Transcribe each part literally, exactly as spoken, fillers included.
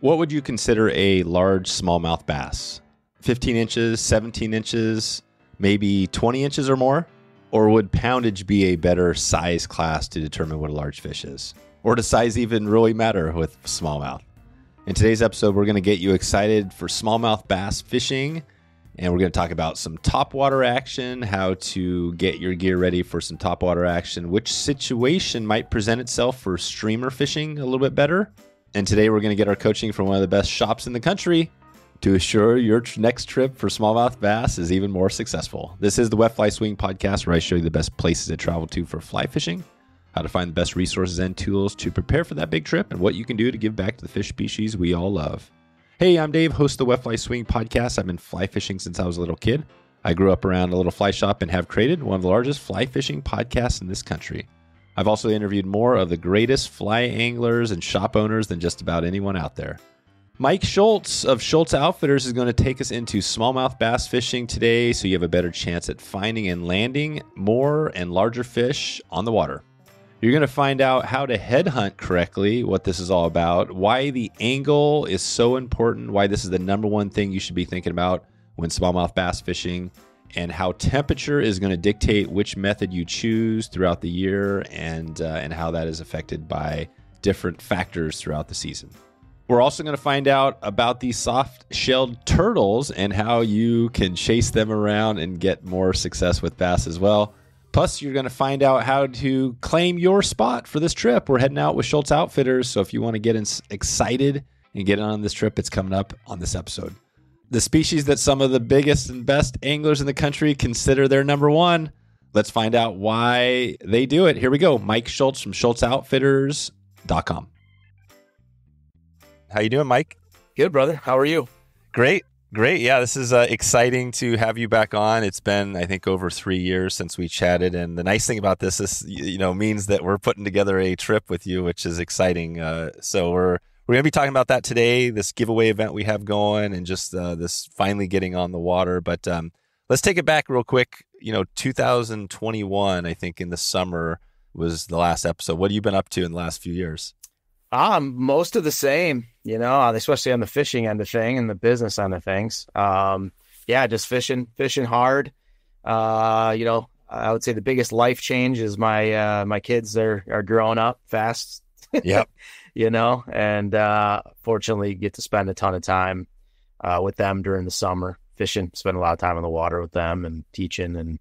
What would you consider a large smallmouth bass? fifteen inches, seventeen inches, maybe twenty inches or more? Or would poundage be a better size class to determine what a large fish is? Or does size even really matter with smallmouth? In today's episode, we're going to get you excited for smallmouth bass fishing. And we're going to talk about some topwater action, how to get your gear ready for some topwater action, which situation might present itself for streamer fishing a little bit better. And today we're going to get our coaching from one of the best shops in the country to assure your next trip for smallmouth bass is even more successful. This is the Wet Fly Swing podcast, where I show you the best places to travel to for fly fishing, how to find the best resources and tools to prepare for that big trip, and what you can do to give back to the fish species we all love. Hey, I'm Dave, host of the Wet Fly Swing podcast. I've been fly fishing since I was a little kid. I grew up around a little fly shop and have created one of the largest fly fishing podcasts in this country. I've also interviewed more of the greatest fly anglers and shop owners than just about anyone out there. Mike Schultz of Schultz Outfitters is going to take us into smallmouth bass fishing today, so you have a better chance at finding and landing more and larger fish on the water. You're going to find out how to headhunt correctly, what this is all about, why the angle is so important, why this is the number one thing you should be thinking about when smallmouth bass fishing, and how temperature is going to dictate which method you choose throughout the year, and, uh, and how that is affected by different factors throughout the season. We're also going to find out about the soft-shelled turtles and how you can chase them around and get more success with bass as well. Plus, you're going to find out how to claim your spot for this trip. We're heading out with Schultz Outfitters, so if you want to get in excited and get on this trip, it's coming up on this episode. The species that some of the biggest and best anglers in the country consider their number one. Let's find out why they do it. Here we go. Mike Schultz from schultz outfitters dot com. How you doing, Mike? Good, brother. How are you? Great. Great. Yeah, this is uh, exciting to have you back on. It's been, I think, over three years since we chatted. And the nice thing about this is, you know, means that we're putting together a trip with you, which is exciting. Uh, so we're we're going to be talking about that today, this giveaway event we have going, and just uh, this finally getting on the water. But um, let's take it back real quick. You know, two thousand twenty-one, I think, in the summer was the last episode. What have you been up to in the last few years? Um, most of the same, you know, especially on the fishing end of thing and the business end of things. Um, yeah, just fishing, fishing hard. Uh, you know, I would say the biggest life change is my, uh, my kids, they're, are growing up fast. Yep. You know, and, uh, fortunately get to spend a ton of time, uh, with them during the summer fishing, spend a lot of time on the water with them and teaching and,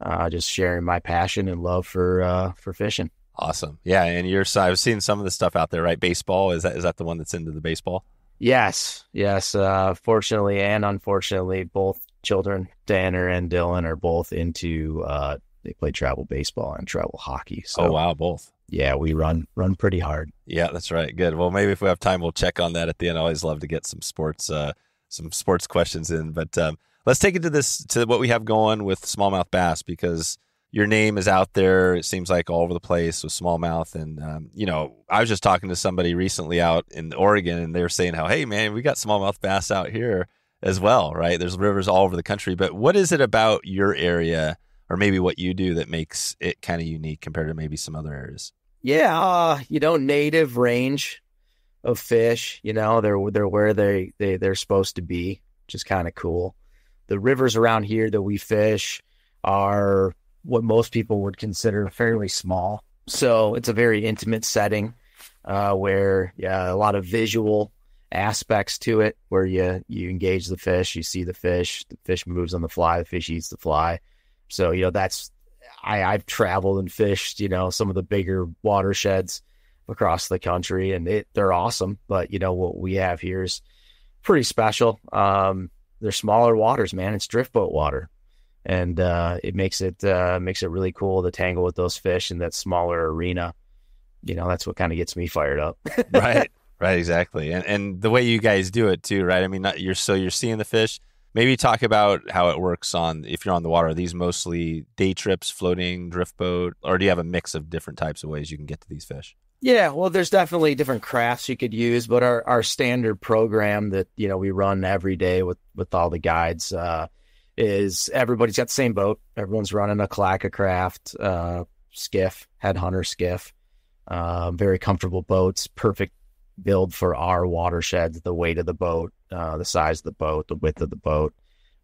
uh, just sharing my passion and love for, uh, for fishing. Awesome. Yeah. And you're, so I was seeing some of the stuff out there, right? Baseball. Is that, is that the one that's into the baseball? Yes. Yes. Uh, fortunately and unfortunately, both children, Danner and Dylan, are both into, uh, they play travel baseball and travel hockey. So, oh, wow. Both. Yeah. We run, run pretty hard. Yeah, that's right. Good. Well, maybe if we have time, we'll check on that at the end. I always love to get some sports, uh, some sports questions in, but, um, let's take it to this, to what we have going with smallmouth bass, because your name is out there, it seems like, all over the place with smallmouth. And, um, you know, I was just talking to somebody recently out in Oregon, and they were saying how, hey, man, we got smallmouth bass out here as well, right? There's rivers all over the country. But what is it about your area, or maybe what you do, that makes it kind of unique compared to maybe some other areas? Yeah, uh, you know, native range of fish, you know, they're, they're where they, they, they're supposed to be, which is kind of cool. The rivers around here that we fish are what most people would consider fairly small. So it's a very intimate setting, uh, where, yeah, a lot of visual aspects to it, where you, you engage the fish, you see the fish, the fish moves on the fly, the fish eats the fly. So, you know, that's, I, I've traveled and fished, you know, some of the bigger watersheds across the country, and it, they're awesome. But, you know, what we have here is pretty special. Um, they're smaller waters, man. It's drift boat water. And uh, it makes it uh, makes it really cool to tangle with those fish in that smaller arena. You know, that's what kind of gets me fired up. Right, right, exactly. And and the way you guys do it too, right? I mean, not, you're so you're seeing the fish. Maybe talk about how it works on, if you're on the water. Are these mostly day trips, floating, drift boat, or do you have a mix of different types of ways you can get to these fish? Yeah, well, there's definitely different crafts you could use, but our our standard program that, you know, we run every day with with all the guides. Uh, is everybody's got the same boat. Everyone's running a Clackacraft uh, skiff, headhunter skiff. Uh, very comfortable boats, perfect build for our watersheds, the weight of the boat, uh, the size of the boat, the width of the boat.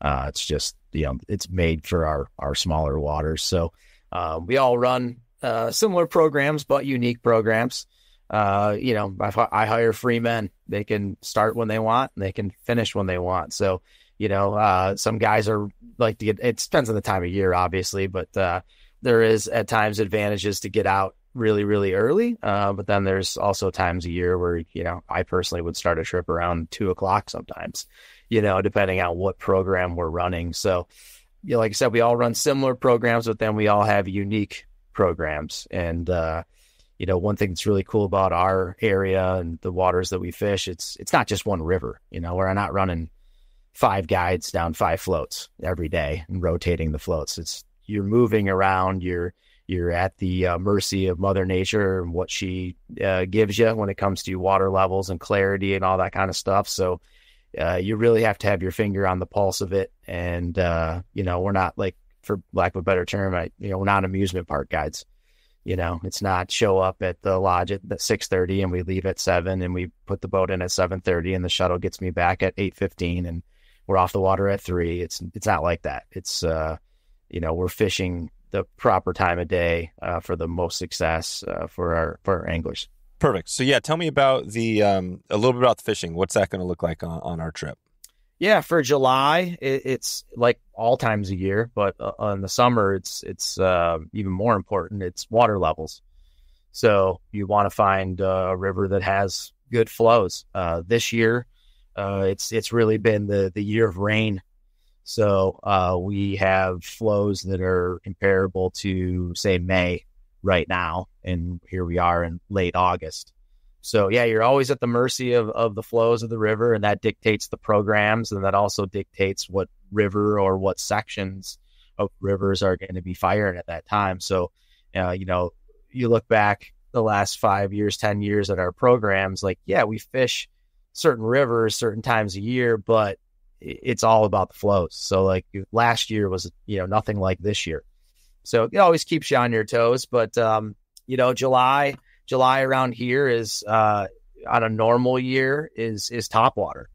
Uh, it's just, you know, it's made for our, our smaller waters. So uh, we all run uh, similar programs, but unique programs. Uh, you know, I, I hire free men. They can start when they want and they can finish when they want. So, you know, uh, some guys are like to get, it depends on the time of year, obviously, but uh, there is at times advantages to get out really, really early. Uh, but then there's also times a year where, you know, I personally would start a trip around two o'clock sometimes, you know, depending on what program we're running. So, you know, like I said, we all run similar programs, but then we all have unique programs. And, uh, you know, one thing that's really cool about our area and the waters that we fish, it's, it's not just one river, you know, we're not running five guides down five floats every day and rotating the floats. It's, you're moving around, you're, you're at the uh, mercy of Mother Nature and what she uh, gives you when it comes to water levels and clarity and all that kind of stuff. So uh, you really have to have your finger on the pulse of it. And, uh, you know, we're not like, for lack of a better term, I, you know, we're not amusement park guides. You know, it's not show up at the lodge at six thirty and we leave at seven and we put the boat in at seven thirty and the shuttle gets me back at eight fifteen and we're off the water at three. It's, it's not like that. It's, uh, you know, we're fishing the proper time of day uh, for the most success uh, for our for our anglers. Perfect. So yeah, tell me about the um, a little bit about the fishing. What's that going to look like on, on our trip? Yeah, for July, it, it's like all times of year, but uh, in the summer, it's it's uh, even more important. It's water levels. So you want to find uh, a river that has good flows. Uh, this year, uh, it's it's really been the the year of rain. So uh, we have flows that are comparable to, say, May right now, and here we are in late August. So, yeah, you're always at the mercy of, of the flows of the river, and that dictates the programs, and that also dictates what river or what sections of rivers are going to be firing at that time. So, uh, you know, you look back the last five years, ten years at our programs, like, yeah, we fish certain rivers certain times a year, but it's all about the flows. So like last year was, you know, nothing like this year. So it always keeps you on your toes. But, um, you know, July, July around here is, uh, on a normal year is, is top water.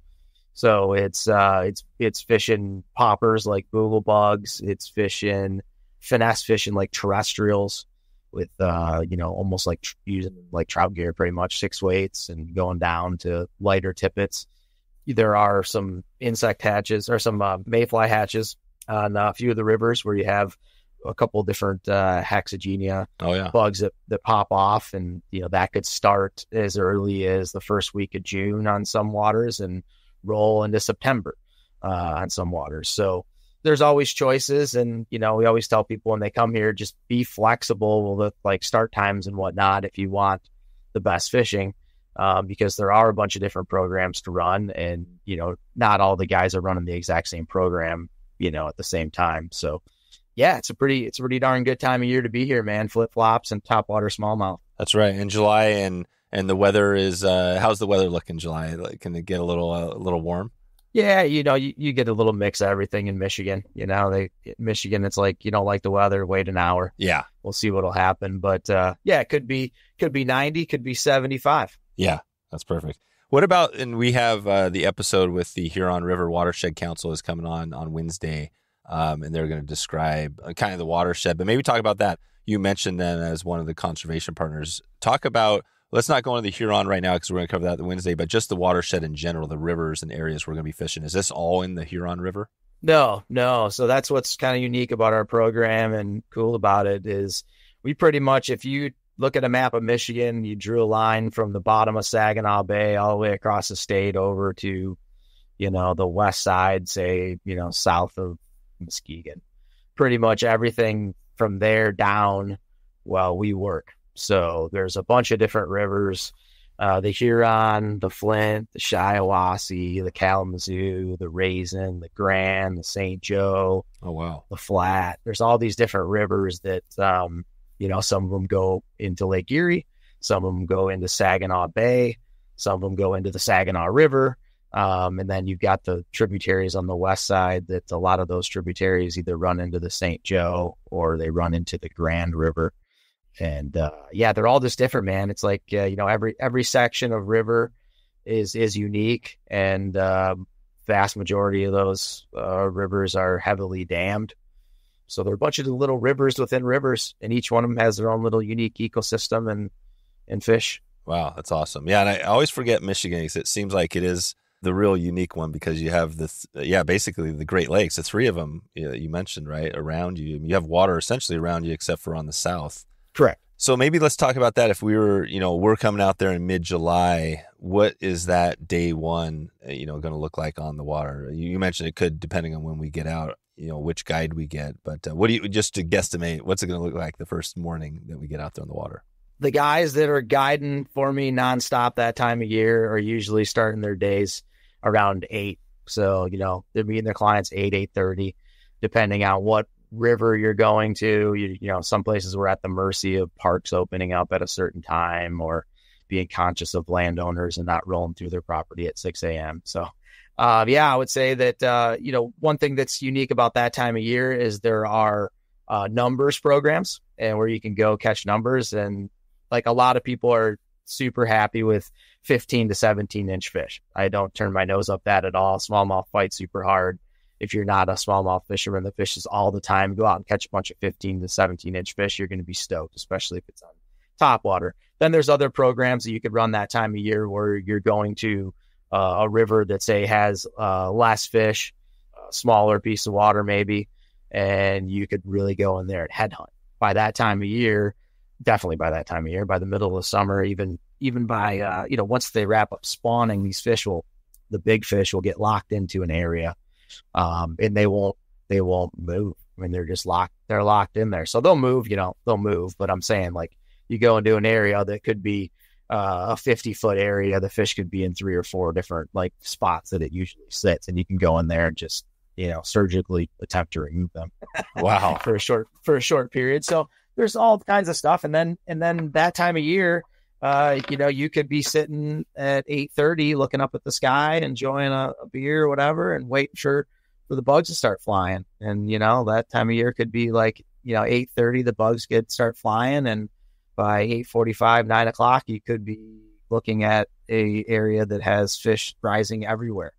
So it's, uh, it's, it's fishing poppers like bugle bugs. It's fishing finesse fishing, like terrestrials with, uh, you know, almost like using like trout gear, pretty much six weights and going down to lighter tippets. There are some insect hatches or some uh, mayfly hatches on a few of the rivers where you have a couple of different uh, Haxigenia oh, yeah. bugs that, that pop off. And, you know, that could start as early as the first week of June on some waters and roll into September uh, on some waters. So there's always choices. And, you know, we always tell people when they come here, just be flexible with like start times and whatnot if you want the best fishing. Um, because there are a bunch of different programs to run and, you know, not all the guys are running the exact same program, you know, at the same time. So yeah, it's a pretty, it's a pretty darn good time of year to be here, man. Flip flops and topwater smallmouth. That's right. In July and, and the weather is, uh, how's the weather look in July? Like, can it get a little, uh, a little warm? Yeah. You know, you, you get a little mix of everything in Michigan, you know, they, Michigan, it's like, you don't like the weather, wait an hour. Yeah. We'll see what'll happen. But, uh, yeah, it could be, could be ninety, could be seventy-five. Yeah, that's perfect. What about, and we have uh, the episode with the Huron River Watershed Council is coming on on Wednesday, um, and they're going to describe kind of the watershed, but maybe talk about that. You mentioned them as one of the conservation partners. Talk about, let's not go into the Huron right now because we're going to cover that Wednesday, but just the watershed in general, the rivers and areas we're going to be fishing. Is this all in the Huron River? No, no. So that's what's kind of unique about our program and cool about it is we pretty much, if you look at a map of Michigan, you drew a line from the bottom of Saginaw Bay all the way across the state over to, you know, the west side, say, you know, south of Muskegon. Pretty much everything from there down, well, we work. So there's a bunch of different rivers, uh, the Huron, the Flint, the Shiawassee, the Kalamazoo, the Raisin, the Grand, the Saint Joe. Oh, wow. The Flat. There's all these different rivers that, um, you know, some of them go into Lake Erie, some of them go into Saginaw Bay, some of them go into the Saginaw River. Um, and then you've got the tributaries on the west side that a lot of those tributaries either run into the Saint Joe or they run into the Grand River. And uh, yeah, they're all just different, man. It's like, uh, you know, every every section of river is is unique, and uh, vast majority of those uh, rivers are heavily dammed. So there are a bunch of little rivers within rivers, and each one of them has their own little unique ecosystem and and fish. Wow, that's awesome. Yeah, and I always forget Michigan because it seems like it is the real unique one, because you have this, yeah, basically the Great Lakes, the three of them you mentioned, right, around you. You have water essentially around you except for on the south. Correct. So maybe let's talk about that. If we were, you know, we're coming out there in mid-July, what is that day one, you know, going to look like on the water? You mentioned it could, depending on when we get out, you know, which guide we get. But uh, what do you, just to guesstimate, what's it going to look like the first morning that we get out there on the water? The guys that are guiding for me nonstop that time of year are usually starting their days around eight. So, you know, they're meeting their clients eight, eight thirty, depending on what river you're going to. You, you know, some places we're at the mercy of parks opening up at a certain time, or being conscious of landowners and not rolling through their property at six a.m. So, uh, yeah, I would say that, uh, you know, one thing that's unique about that time of year is there are uh, numbers programs, and where you can go catch numbers. And like, a lot of people are super happy with fifteen to seventeen inch fish. I don't turn my nose up that at all. Smallmouth fight super hard. If you're not a smallmouth fisherman, the fish is all the time. Go out and catch a bunch of fifteen to seventeen inch fish. You're going to be stoked, especially if it's on top water. Then there's other programs that you could run that time of year where you're going to uh, a river that, say, has uh, less fish, a smaller piece of water maybe, and you could really go in there and headhunt. By that time of year, Definitely by that time of year, by the middle of summer, even even by, uh, you know, once they wrap up spawning, these fish will, the big fish will get locked into an area, um, and they won't, they won't move. I mean, they're just locked, they're locked in there. So they'll move, you know, they'll move. But I'm saying, like, you go into an area that could be uh, a fifty foot area, the fish could be in three or four different, like, spots that it usually sits. And you can go in there and just, you know, surgically attempt to remove them. Wow. for a short, for a short period. So there's all kinds of stuff. And then, and then that time of year, uh, you know, you could be sitting at eight thirty looking up at the sky, enjoying a, a beer or whatever, and waiting for, for the bugs to start flying. And, you know, that time of year could be like, you know, eight thirty, the bugs could start flying. And by eight forty-five, nine o'clock, you could be looking at a area that has fish rising everywhere,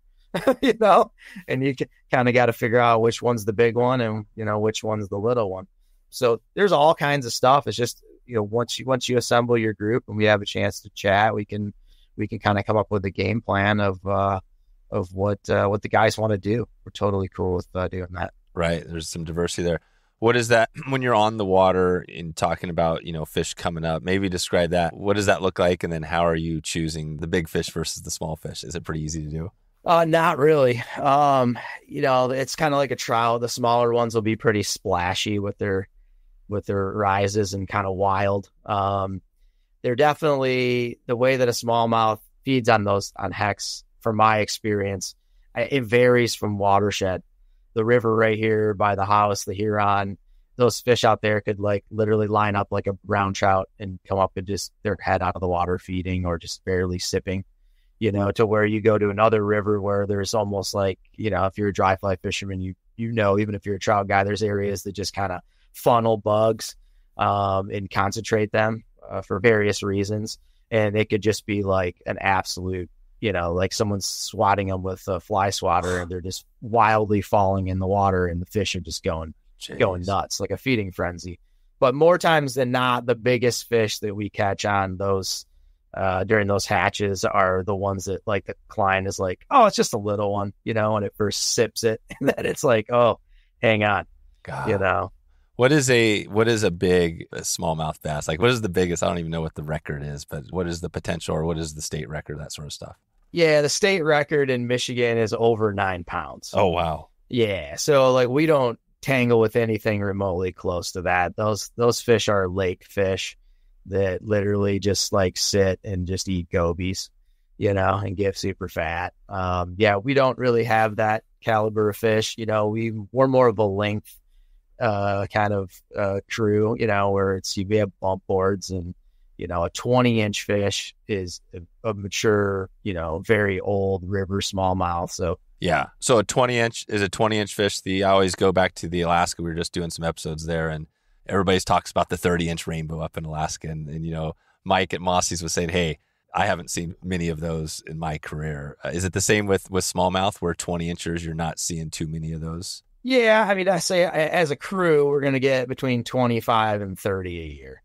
you know, and you kind of got to figure out which one's the big one and, you know, which one's the little one. So there's all kinds of stuff. It's just, you know, once you once you assemble your group and we have a chance to chat, we can we can kind of come up with a game plan of uh, of what uh, what the guys want to do. We're totally cool with uh, doing that. Right. There's some diversity there. What is that when you're on the water and talking about, you know, fish coming up? Maybe describe that. What does that look like? And then how are you choosing the big fish versus the small fish? Is it pretty easy to do? Uh, not really. Um, you know, it's kind of like a trial. The smaller ones will be pretty splashy with their with their rises and kind of wild. Um, they're definitely the way that a smallmouth feeds on those, on hex, from my experience, I, it varies from watershed. The river right here by the house, the Huron, those fish out there could, like, literally line up like a brown trout and come up and just their head out of the water feeding or just barely sipping, you know, to where you go to another river where there's almost like, you know, if you're a dry fly fisherman, you, you know, even if you're a trout guy, there's areas that just kind of funnel bugs um, and concentrate them uh, for various reasons. And it could just be like an absolute, you know, like someone's swatting them with a fly swatter and they're just wildly falling in the water and the fish are just going, Jeez. going nuts, like a feeding frenzy. But more times than not, the biggest fish that we catch on those uh, during those hatches are the ones that, like, the client is like, oh, it's just a little one, you know, when it first sips it. And then it's like, oh, hang on, God. you know. What is a what is a big a smallmouth bass? Like, what is the biggest? I don't even know what the record is, but what is the potential, or what is the state record, that sort of stuff? Yeah, the state record in Michigan is over nine pounds. Oh, wow. Yeah. So, like, we don't tangle with anything remotely close to that. Those those fish are lake fish that literally just, like, sit and just eat gobies, you know, and get super fat. Um, yeah, we don't really have that caliber of fish. You know, we, we're more of a length uh kind of uh crew, you know, where it's you have bump boards, and, you know, a twenty inch fish is a, a mature, you know, very old river smallmouth. So yeah, so a twenty inch is a twenty inch fish. The I always go back to the Alaska. We were just doing some episodes there, and everybody talks about the thirty inch rainbow up in Alaska. And, and you know, Mike at Mossy's was saying, hey, I haven't seen many of those in my career. Uh, is it the same with, with smallmouth where twenty inchers, you're not seeing too many of those? Yeah. I mean, I say as a crew, we're going to get between twenty-five and thirty a year,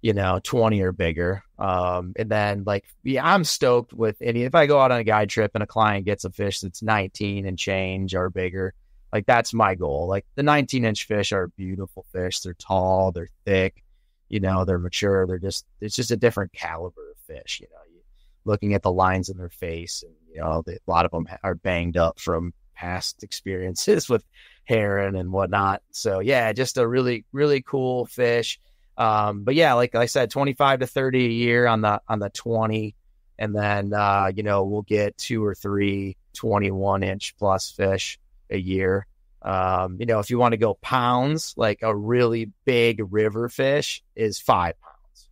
you know, twenty or bigger. Um, and then like, yeah, I'm stoked with any, if I go out on a guide trip and a client gets a fish that's nineteen and change or bigger, like that's my goal. Like the nineteen inch fish are beautiful fish. They're tall, they're thick, you know, they're mature. They're just, it's just a different caliber of fish, you know, you, looking at the lines in their face and, you know, the, a lot of them are banged up from past experiences with heron and whatnot. So yeah, just a really, really cool fish. Um, but yeah, like I said, twenty-five to thirty a year on the, on the twenty. And then, uh, you know, we'll get two or three twenty-one inch plus fish a year. Um, you know, if you want to go pounds, like a really big river fish is five pounds.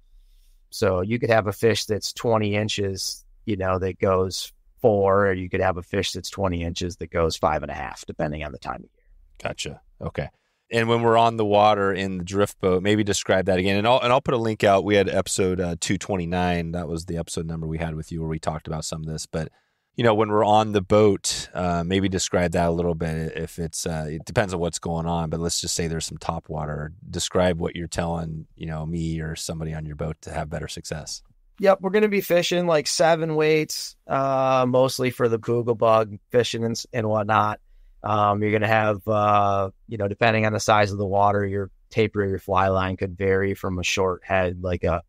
So you could have a fish that's twenty inches, you know, that goes four, or you could have a fish that's twenty inches that goes five and a half, depending on the time of year. Gotcha. Okay. And when we're on the water in the drift boat, maybe describe that again. And I'll, and I'll put a link out. We had episode uh, two twenty-nine. That was the episode number we had with you where we talked about some of this, but you know, when we're on the boat, uh, maybe describe that a little bit. If it's, uh, it depends on what's going on, but let's just say there's some top water. Describe what you're telling, you know, me or somebody on your boat to have better success. Yep. We're going to be fishing like seven weights, uh, mostly for the boogle bug fishing and, and whatnot. Um, you're going to have, uh, you know, depending on the size of the water, your taper, your fly line could vary from a short head, like a,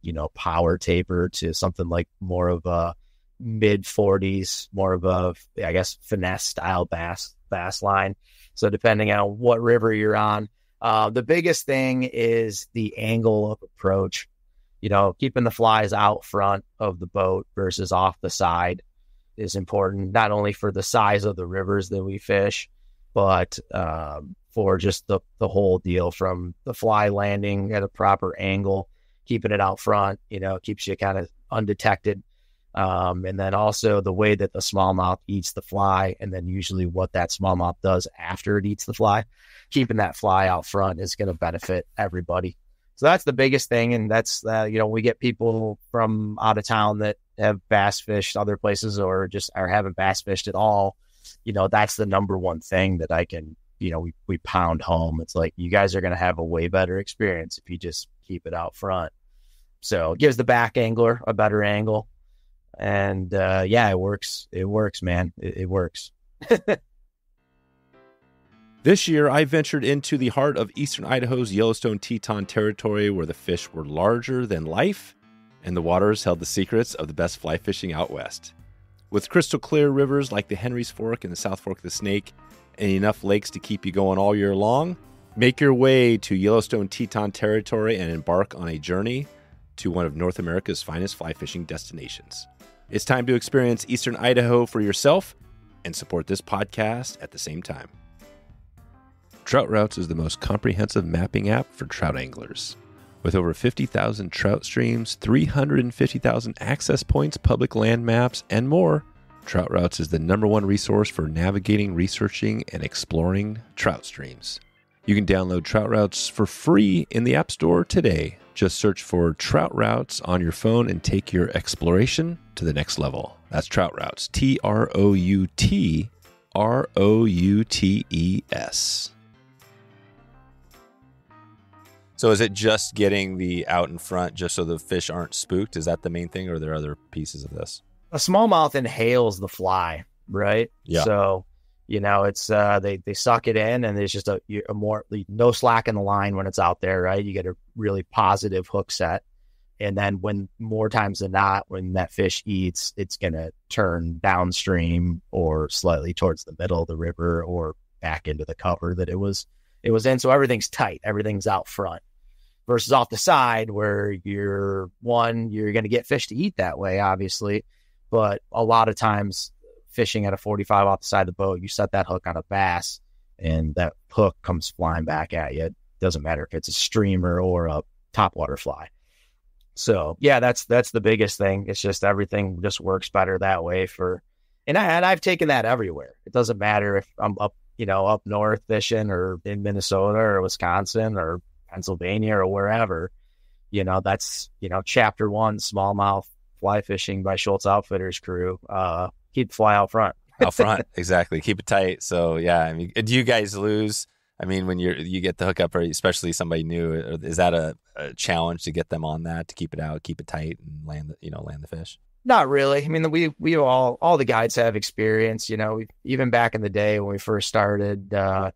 you know, power taper to something like more of a mid forties, more of a, I guess, finesse style bass, bass line. So depending on what river you're on, uh, the biggest thing is the angle of approach, you know, keeping the flies out front of the boat versus off the side is important, not only for the size of the rivers that we fish, but, um, for just the, the whole deal from the fly landing at a proper angle, keeping it out front, you know, keeps you kind of undetected. Um, and then also the way that the smallmouth eats the fly, and then usually what that smallmouth does after it eats the fly, keeping that fly out front is going to benefit everybody. So that's the biggest thing. And that's, uh, you know, we get people from out of town that have bass fished other places or just are haven't bass fished at all. You know, that's the number one thing that I can, you know, we, we pound home. It's like, you guys are going to have a way better experience if you just keep it out front. So it gives the back angler a better angle. And, uh, yeah, it works. It works, man. It, it works. This year, I ventured into the heart of eastern Idaho's Yellowstone Teton Territory, where the fish were larger than life and the waters held the secrets of the best fly fishing out west. With crystal clear rivers like the Henry's Fork and the South Fork of the Snake, and enough lakes to keep you going all year long, make your way to Yellowstone Teton Territory and embark on a journey to one of North America's finest fly fishing destinations. It's time to experience eastern Idaho for yourself and support this podcast at the same time. Trout Routes is the most comprehensive mapping app for trout anglers. With over fifty thousand trout streams, three hundred fifty thousand access points, public land maps, and more, Trout Routes is the number one resource for navigating, researching, and exploring trout streams. You can download Trout Routes for free in the App Store today. Just search for Trout Routes on your phone and take your exploration to the next level. That's Trout Routes, T R O U T R O U T E S. So is it just getting the out in front just so the fish aren't spooked? Is that the main thing, or are there other pieces of this? A smallmouth inhales the fly, right? Yeah. So, you know, it's uh, they, they suck it in, and there's just a, a more no slack in the line when it's out there, right? You get a really positive hook set. And then when more times than not, when that fish eats, it's going to turn downstream or slightly towards the middle of the river or back into the cover that it was, it was in. So everything's tight. Everything's out front. Versus off the side where you're one, you're going to get fish to eat that way, obviously. But a lot of times fishing at a forty-five off the side of the boat, you set that hook on a bass and that hook comes flying back at you. It doesn't matter if it's a streamer or a topwater fly. So yeah, that's, that's the biggest thing. It's just everything just works better that way for, and I, and I've taken that everywhere. It doesn't matter if I'm up, you know, up north fishing or in Minnesota or Wisconsin or Pennsylvania or wherever, you know, that's, you know, chapter one, smallmouth fly fishing by Schultz Outfitters crew. Uh, keep fly out front. Out front. Exactly. Keep it tight. So, yeah, I mean, do you guys lose? I mean, when you you get the hookup, or especially somebody new, is that a, a challenge to get them on that, to keep it out, keep it tight, and land the, you know, land the fish? Not really. I mean, we we all all the guides have experience. You know, even back in the day when we first started, uh,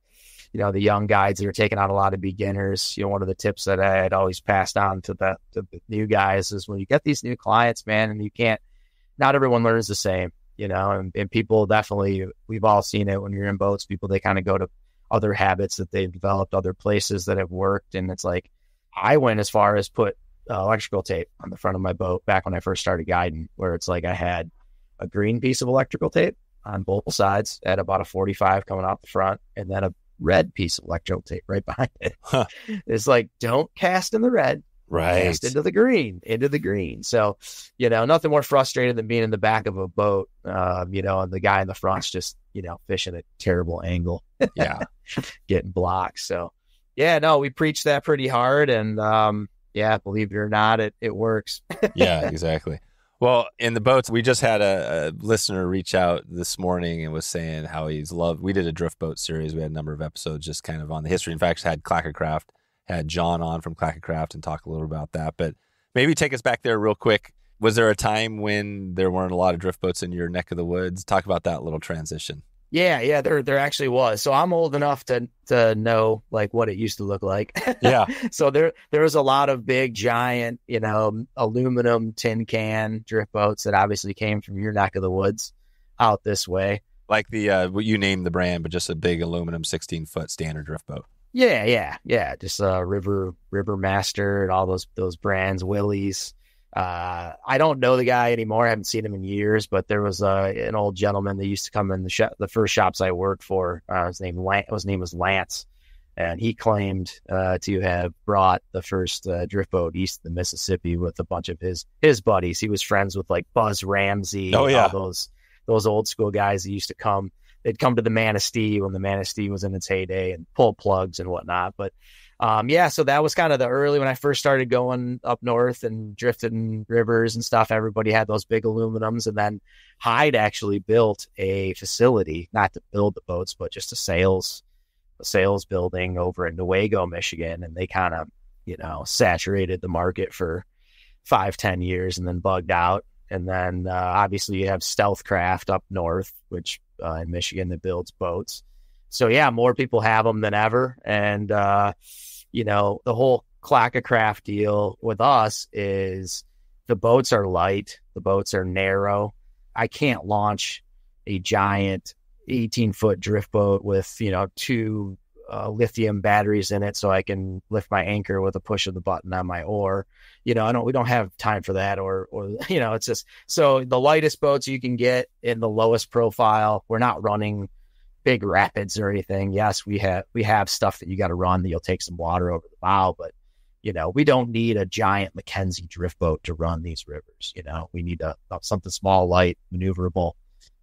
you know, the young guides that are taking on a lot of beginners. You know, one of the tips that I had always passed on to the, to the new guys is when you get these new clients, man, and you can't. Not everyone learns the same, you know, and, and people definitely. We've all seen it when you're in boats. People, they kind of go to other habits that they've developed, other places that have worked. And it's like, I went as far as put uh, electrical tape on the front of my boat back when I first started guiding, where it's like I had a green piece of electrical tape on both sides at about a forty-five coming out the front, and then a red piece of electrical tape right behind it. Huh. It's like, don't cast in the red, right? Cast into the green, into the green. So, you know, nothing more frustrating than being in the back of a boat, um, you know, and the guy in the front's just, you know, fishing at a terrible angle. Yeah. Getting blocked. So yeah, no, we preach that pretty hard, and um yeah, believe it or not, it it works. Yeah, exactly. Well, in the boats, we just had a, a listener reach out this morning and was saying how he's loved. We did a drift boat series. We had a number of episodes just kind of on the history. In fact, had Clackacraft, had John on from Clackacraft and talk a little about that. But maybe take us back there real quick. Was there a time when there weren't a lot of drift boats in your neck of the woods? Talk about that little transition. Yeah, yeah, there there actually was. So I'm old enough to to know like what it used to look like. Yeah. So there there was a lot of big, giant, you know, aluminum tin can drift boats that obviously came from your neck of the woods out this way. Like the uh, what you named the brand, but just a big aluminum sixteen foot standard drift boat. Yeah, yeah, yeah. Just uh, River River Master and all those those brands, Willys. Uh, I don't know the guy anymore. I haven't seen him in years, but there was uh, an old gentleman that used to come in the shop, the first shops I worked for. Uh, his name Lan- his name was Lance, and he claimed uh, to have brought the first uh, drift boat east of the Mississippi with a bunch of his his buddies. He was friends with like Buzz Ramsey. Oh, yeah. All those those old school guys that used to come. They'd come to the Manistee when the Manistee was in its heyday and pull plugs and whatnot, but. Um, yeah, so that was kind of the early, when I first started going up north and drifting rivers and stuff, everybody had those big aluminums. And then Hyde actually built a facility, not to build the boats, but just a sales, a sales building over in Newaygo, Michigan. And they kind of, you know, saturated the market for five, ten years and then bugged out. And then, uh, obviously you have Stealthcraft up north, which, uh, in Michigan, that builds boats. So yeah, more people have them than ever. And, uh, you know, the whole Clackacraft deal with us is the boats are light. The boats are narrow. I can't launch a giant eighteen foot drift boat with, you know, two uh, lithium batteries in it so I can lift my anchor with a push of the button on my oar. You know, I don't, we don't have time for that or, or, you know, it's just, so the lightest boats you can get in the lowest profile. We're not running big rapids or anything. Yes, we have we have stuff that you got to run that you'll take some water over the bow, but you know, we don't need a giant Mackenzie drift boat to run these rivers. You know, we need a, something small, light, maneuverable.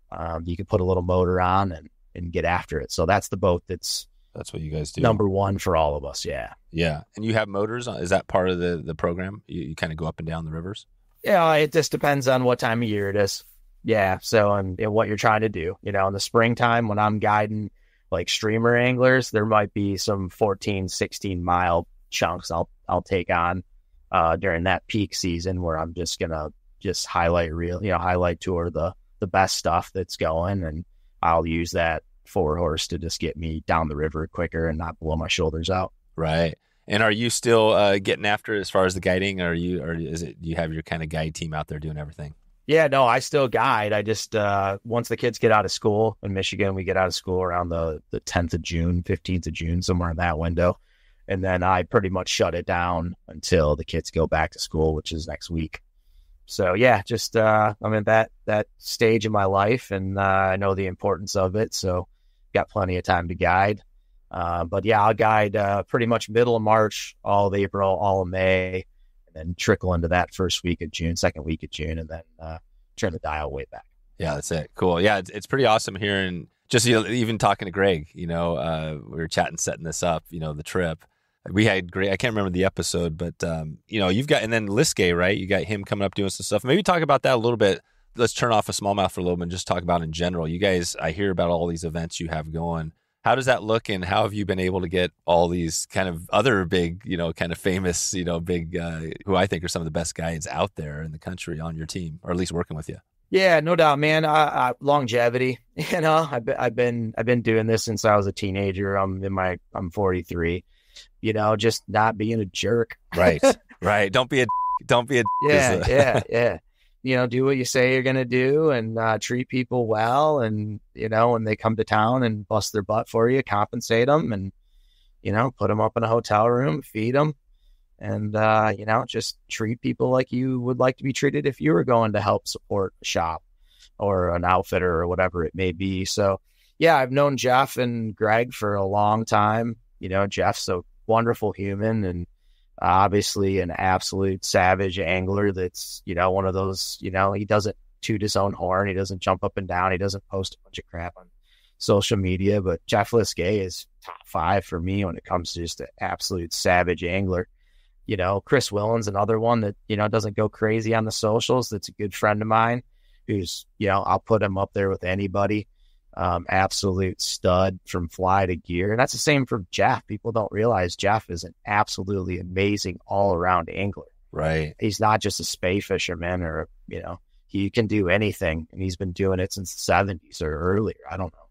Um, you can put a little motor on and and get after it. So that's the boat that's that's what you guys do. Number one for all of us. Yeah, yeah. And you have motors on. Is that part of the the program? You, you kind of go up and down the rivers. Yeah, it just depends on what time of year it is. Yeah. So, and, and what you're trying to do, you know, in the springtime when I'm guiding like streamer anglers, there might be some fourteen, sixteen mile chunks I'll, I'll take on, uh, during that peak season where I'm just going to just highlight reel, you know, highlight tour the, the best stuff that's going. And I'll use that four horse to just get me down the river quicker and not blow my shoulders out. Right. And are you still, uh, getting after it as far as the guiding? Or are you, or is it, you have your kind of guide team out there doing everything? Yeah, no, I still guide. I just, uh, once the kids get out of school in Michigan, we get out of school around the, the tenth of June, fifteenth of June, somewhere in that window. And then I pretty much shut it down until the kids go back to school, which is next week. So yeah, just, uh, I'm in that, that stage in my life and, uh, I know the importance of it. So got plenty of time to guide. Uh, but yeah, I'll guide, uh, pretty much middle of March, all of April, all of May. Then trickle into that first week of June, second week of June, and then uh, turn the dial way back. Yeah, that's it. Cool. Yeah, it's, it's pretty awesome here. And just, you know, even talking to Greg, you know, uh, we were chatting, setting this up, you know, the trip. we had great, I can't remember the episode, but, um, you know, you've got, and then Liske, right? You got him coming up doing some stuff. Maybe talk about that a little bit. Let's turn off a smallmouth for a little bit and just talk about in general. You guys, I hear about all these events you have going. How does that look, and how have you been able to get all these kind of other big, you know, kind of famous, you know, big, uh, who I think are some of the best guides out there in the country on your team, or at least working with you? Yeah, no doubt, man. I, I, longevity, you know, I've been, I've been, I've been doing this since I was a teenager. I'm in my, I'm forty-three, you know, just not being a jerk. Right, right. Don't be a, don't be a. Yeah, a... yeah, yeah. You know, do what you say you're going to do, and uh, treat people well. And, you know, when they come to town and bust their butt for you, compensate them, and, you know, put them up in a hotel room, feed them, and, uh, you know, just treat people like you would like to be treated if you were going to help support a shop or an outfitter or whatever it may be. So, yeah, I've known Jeff and Greg for a long time. You know, Jeff's a wonderful human, and obviously an absolute savage angler. That's, you know, one of those, you know, he doesn't toot his own horn. He doesn't jump up and down. He doesn't post a bunch of crap on social media, but Jeff Liske is top five for me when it comes to just an absolute savage angler. You know, Chris Willens, another one that, you know, doesn't go crazy on the socials. That's a good friend of mine who's, you know, I'll put him up there with anybody. Um, absolute stud from fly to gear. And that's the same for Jeff. People don't realize Jeff is an absolutely amazing all around angler. Right. He's not just a spay fisherman, or, you know, he can do anything, and he's been doing it since the seventies or earlier. I don't know.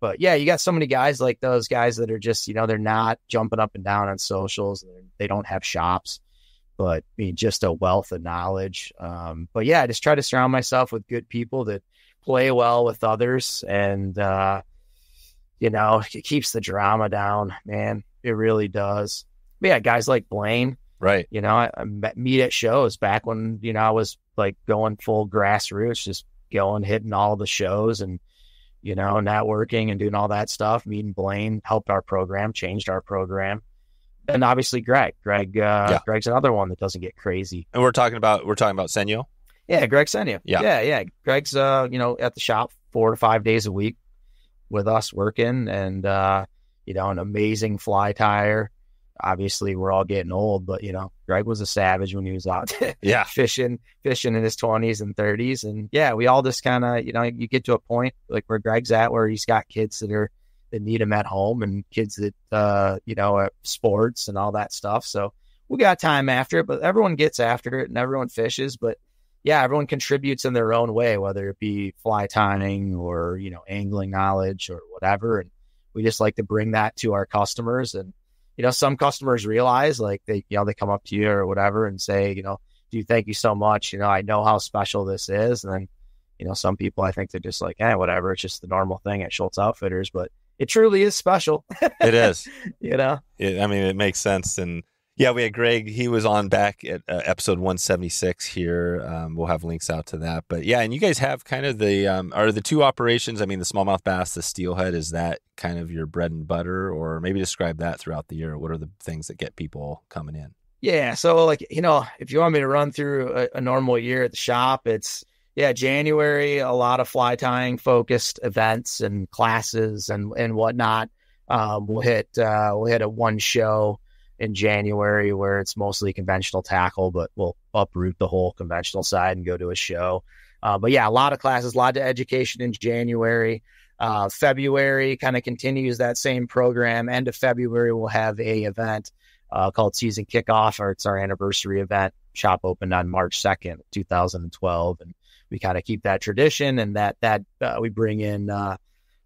But yeah, you got so many guys like those guys that are just, you know, they're not jumping up and down on socials, and they don't have shops, but I mean, just a wealth of knowledge. Um, but yeah, I just try to surround myself with good people that play well with others, and uh you know, it keeps the drama down, man. It really does. But yeah, guys like Blaine, right? You know, I, I met meet at shows back when, you know, I was like going full grassroots, just going hitting all the shows, and, you know, networking and doing all that stuff. Meeting Blaine helped our program, changed our program. And obviously Greg Greg uh yeah. Greg's another one that doesn't get crazy. And we're talking about we're talking about Senyo. Yeah, Greg Senyo. Yeah, yeah, yeah. Greg's, uh, you know, at the shop four to five days a week with us working, and, uh, you know, an amazing fly tire. Obviously, we're all getting old, but, you know, Greg was a savage when he was out yeah. fishing, fishing in his twenties and thirties. And, yeah, we all just kind of, you know, you get to a point like where Greg's at, where he's got kids that are that need him at home, and kids that, uh, you know, at sports and all that stuff. So we got time after it, but everyone gets after it, and everyone fishes, but yeah, everyone contributes in their own way, whether it be fly tying or, you know, angling knowledge or whatever. And we just like to bring that to our customers. And, you know, some customers realize, like, they, you know, they come up to you or whatever and say, you know, dude, thank you so much. You know, I know how special this is. And then, you know, some people, I think they're just like, eh, whatever. It's just the normal thing at Schultz Outfitters, but it truly is special. It is. You know? It, I mean, it makes sense. And yeah, we had Greg. He was on back at uh, episode one seventy-six here. Um, we'll have links out to that. But yeah, and you guys have kind of the, um, are the two operations, I mean, the smallmouth bass, the steelhead, is that kind of your bread and butter? Or maybe describe that throughout the year. What are the things that get people coming in? Yeah, so like, you know, if you want me to run through a, a normal year at the shop, it's, yeah, January, a lot of fly tying focused events and classes and, and whatnot. Um, we'll hit, uh, we'll hit a one show in January where it's mostly conventional tackle, but we'll uproot the whole conventional side and go to a show. Uh, but yeah, a lot of classes, a lot of education in January. Uh, February kind of continues that same program. End of February, we'll have a event uh, called Season Kickoff, or it's our anniversary event. Shop opened on March second, two thousand twelve. And we kind of keep that tradition, and that, that uh, we bring in, uh,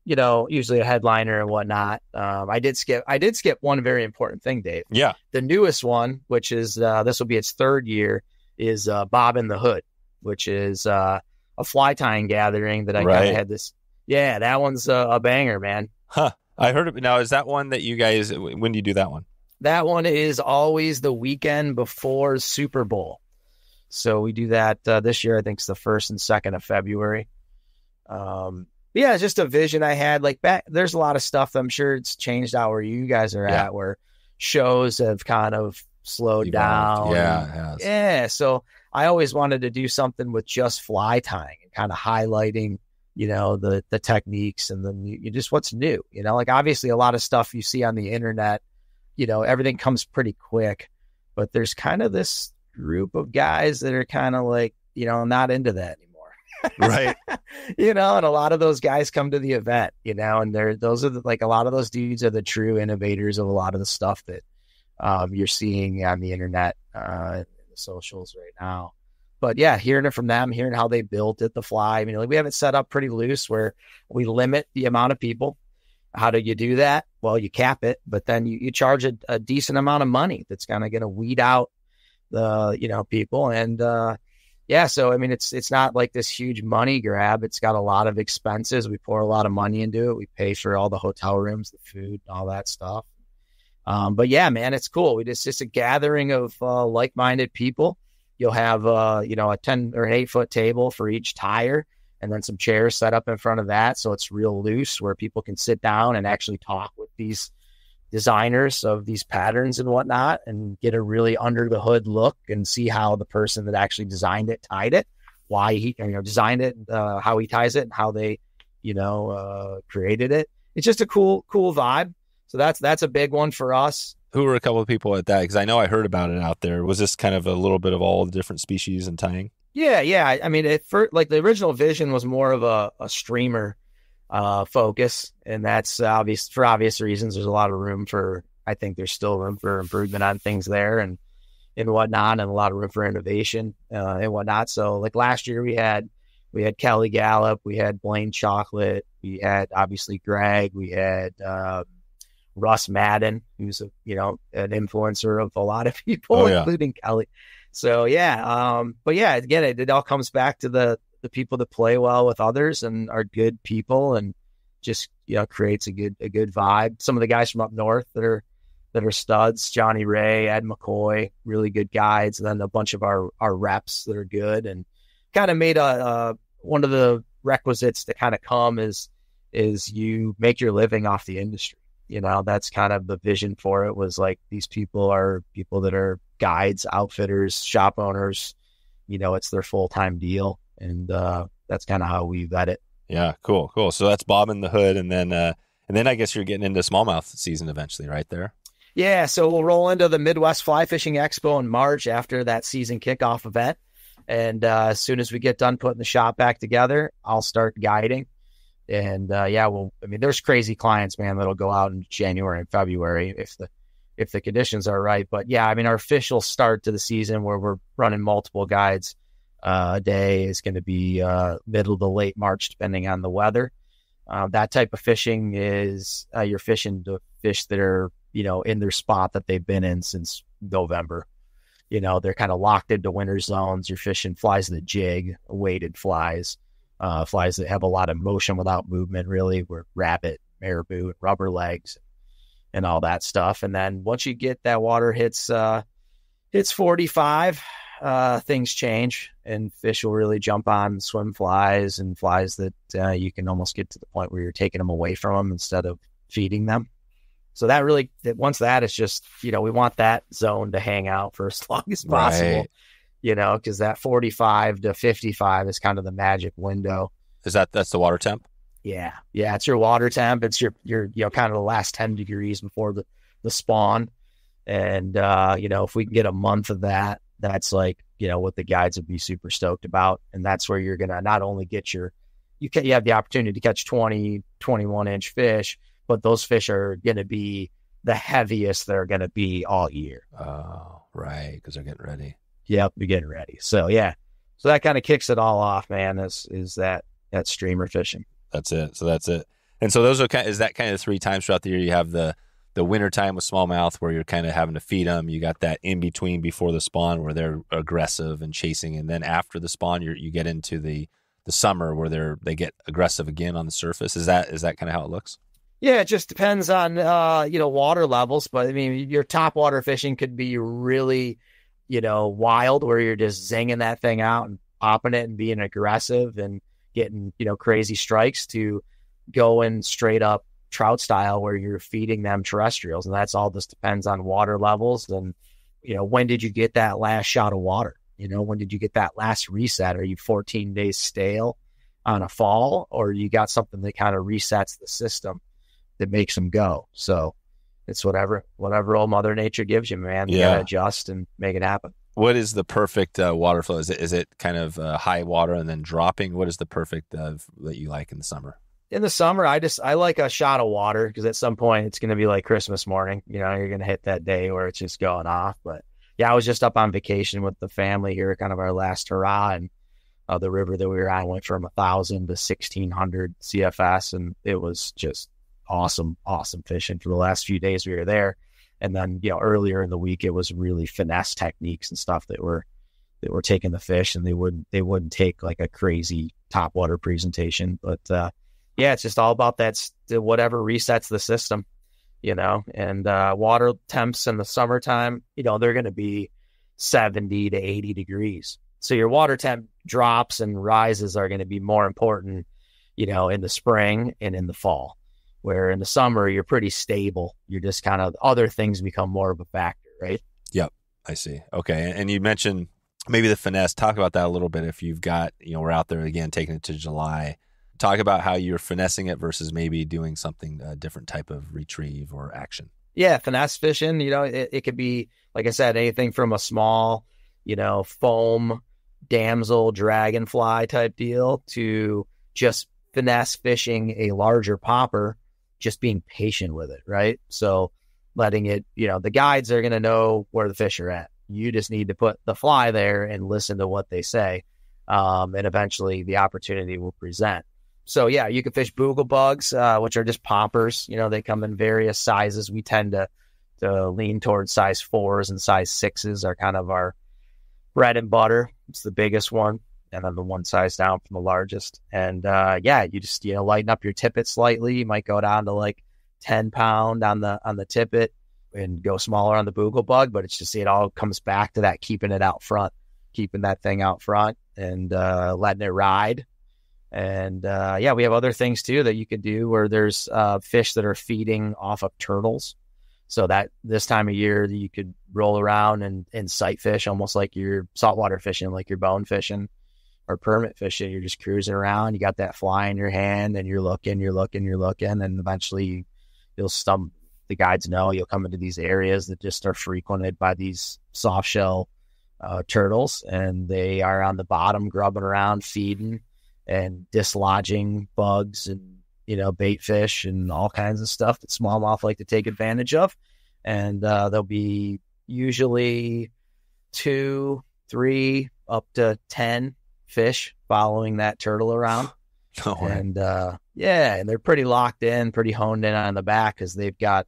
you know, usually a headliner and whatnot. Um, I did skip, I did skip one very important thing, Dave. Yeah. The newest one, which is, uh, this will be its third year, is uh, Bob in the Hood, which is uh, a fly tying gathering that I right. kind of had this. Yeah, that one's a, a banger, man. Huh. I heard of it. Now, is that one that you guys, when do you do that one? That one is always the weekend before Super Bowl. So we do that uh, this year. I think it's the first and second of February. Um, Yeah, it's just a vision I had. Like, back, there's a lot of stuff that I'm sure it's changed out where you guys are yeah. at, where shows have kind of slowed down. Yeah, it has. Yeah. So I always wanted to do something with just fly tying and kind of highlighting, you know, the the techniques and the you just what's new. You know, like obviously a lot of stuff you see on the internet, you know, everything comes pretty quick. But there's kind of this group of guys that are kind of like, you know, not into that anymore. Right. You know, and a lot of those guys come to the event, you know, and they're, those are the, like, a lot of those dudes are the true innovators of a lot of the stuff that um, you're seeing on the internet, uh, the socials right now. But yeah, hearing it from them, hearing how they built it, the fly. I mean, like, we have it set up pretty loose where we limit the amount of people. How do you do that? Well, you cap it, but then you, you charge a, a decent amount of money that's kind of going to weed out the, you know, people. And uh, yeah, so, I mean, it's, it's not like this huge money grab. It's got a lot of expenses. We pour a lot of money into it. We pay for all the hotel rooms, the food, all that stuff. Um, but yeah, man, it's cool. It's just a gathering of uh, like-minded people. You'll have, uh, you know, a ten or an eight foot table for each tire, and then some chairs set up in front of that. So it's real loose where people can sit down and actually talk with these designers of these patterns and whatnot, and get a really under the hood look and see how the person that actually designed it, tied it, why he, you know, designed it, uh, how he ties it, and how they, you know, uh, created it. It's just a cool, cool vibe. So that's, that's a big one for us. Who were a couple of people at that? Because I know I heard about it out there. Was this kind of a little bit of all the different species and tying? Yeah, yeah. I mean, it, for, like, the original vision was more of a, a streamer uh, focus, and that's obvious for obvious reasons. There's a lot of room for, I think there's still room for improvement on things there and and whatnot, and a lot of room for innovation uh, and whatnot. So, like, last year we had we had Kelly Gallup, we had Blaine Chocolate, we had obviously Greg, we had. Uh, Russ Madden, who's a, you know, an influencer of a lot of people, oh, yeah. including Kelly. So yeah, um, but yeah, again, it, it all comes back to the the people that play well with others and are good people, and just, you know, creates a good a good vibe. Some of the guys from up north that are that are studs, Johnny Ray, Ed McCoy, really good guides, and then a bunch of our our reps that are good, and kind of made a, a one of the requisites to kind of come is is you make your living off the industry. You know, that's kind of the vision for it, was like, these people are people that are guides, outfitters, shop owners, you know, it's their full-time deal. And uh, that's kind of how we vet it. Yeah. Cool. Cool. So that's Bob in the Hood. And then, uh, and then I guess you're getting into smallmouth season eventually right there. Yeah. So we'll roll into the Midwest Fly Fishing Expo in March after that season kickoff event. And uh, as soon as we get done putting the shop back together, I'll start guiding. And, uh, yeah, well, I mean, there's crazy clients, man, that'll go out in January and February if the, if the conditions are right. But yeah, I mean, our official start to the season where we're running multiple guides, uh, a day is going to be, uh, middle to late March, depending on the weather. Uh, that type of fishing is, uh, you're fishing to fish that are, you know, in their spot that they've been in since November. You know, they're kind of locked into winter zones. You're fishing flies in the jig, weighted flies. Uh, flies that have a lot of motion without movement, really, were rabbit, marabou, rubber legs, and all that stuff. And then once you get that water hits uh, hits forty-five, uh, things change, and fish will really jump on swim flies and flies that uh, you can almost get to the point where you're taking them away from them instead of feeding them. So that really, that once that is just, you know, we want that zone to hang out for as long as possible. Right. You know, because that forty-five to fifty-five is kind of the magic window. Is that, that's the water temp? Yeah. Yeah. It's your water temp. It's your, your, you know, kind of the last ten degrees before the, the spawn. And, uh, you know, if we can get a month of that, that's like, you know, what the guides would be super stoked about. And that's where you're going to not only get your, you can, you have the opportunity to catch twenty, twenty-one inch fish, but those fish are going to be the heaviest they're going to be all year. Oh, right. Because they're getting ready. Yep, we're getting ready. So yeah, so that kind of kicks it all off, man. Is is that that streamer fishing? That's it. So that's it. And so those are kind of, is that kind of three times throughout the year. You have the the winter time with smallmouth where you're kind of having to feed them. You got that in between before the spawn where they're aggressive and chasing, and then after the spawn, you you get into the the summer where they're they get aggressive again on the surface. Is that is that kind of how it looks? Yeah, it just depends on uh, you know, water levels, but I mean, your topwater fishing could be really, you know, wild, where you're just zinging that thing out and popping it and being aggressive and getting, you know, crazy strikes, to going straight up trout style where you're feeding them terrestrials. And that's all, this depends on water levels. And, you know, when did you get that last shot of water? You know, when did you get that last reset? Are you fourteen days stale on a fall, or you got something that kind of resets the system that makes them go? So it's whatever, whatever old Mother Nature gives you, man. You yeah. gotta adjust and make it happen. What is the perfect uh, water flow? Is it is it kind of uh, high water and then dropping? What is the perfect uh, that you like in the summer? In the summer, I just I like a shot of water because at some point it's going to be like Christmas morning. You know, you're going to hit that day where it's just going off. But yeah, I was just up on vacation with the family here, kind of our last hurrah, and uh, the river that we were on went from a thousand to sixteen hundred C F S, and it was just awesome, awesome fishing for the last few days we were there. And then, you know, earlier in the week, it was really finesse techniques and stuff that were that were taking the fish, and they wouldn't they wouldn't take like a crazy topwater presentation, but. uh Yeah, it's just all about that, whatever resets the system, you know, and uh, water temps in the summertime, you know, they're going to be seventy to eighty degrees. So your water temp drops and rises are going to be more important, you know, in the spring and in the fall, where in the summer, you're pretty stable. You're just kind of other things become more of a factor, right? Yep. I see. Okay. And you mentioned maybe the finesse. Talk about that a little bit. If you've got, you know, we're out there again, taking it to July. Talk about how you're finessing it versus maybe doing something, a different type of retrieve or action. Yeah, finesse fishing, you know, it, it could be, like I said, anything from a small, you know, foam, damsel, dragonfly type deal to just finesse fishing a larger popper, just being patient with it, right? So letting it, you know, the guides are going to know where the fish are at. You just need to put the fly there and listen to what they say. Um, and eventually the opportunity will present. So yeah, you can fish boogle bugs, uh, which are just poppers. You know, they come in various sizes. We tend to, to lean towards size fours and size sixes are kind of our bread and butter. It's the biggest one. And then the one size down from the largest. And uh, yeah, you just, you know, lighten up your tippet slightly. You might go down to like ten pound on the, on the tippet and go smaller on the boogle bug, but it's just, it all comes back to that, keeping it out front, keeping that thing out front and uh, letting it ride. And, uh, yeah, we have other things too that you could do where there's, uh, fish that are feeding off of turtles. So that this time of year you could roll around and, and sight fish almost like you're saltwater fishing, like you're bone fishing or permit fishing. You're just cruising around. You got that fly in your hand and you're looking, you're looking, you're looking, and eventually you'll stump the guides know you'll come into these areas that just are frequented by these soft shell, uh, turtles, and they are on the bottom grubbing around, feeding and dislodging bugs and, you know, bait fish and all kinds of stuff that smallmouth like to take advantage of. And uh, there'll be usually two, three, up to ten fish following that turtle around. Oh, and uh, yeah, and they're pretty locked in, pretty honed in on the back because they've got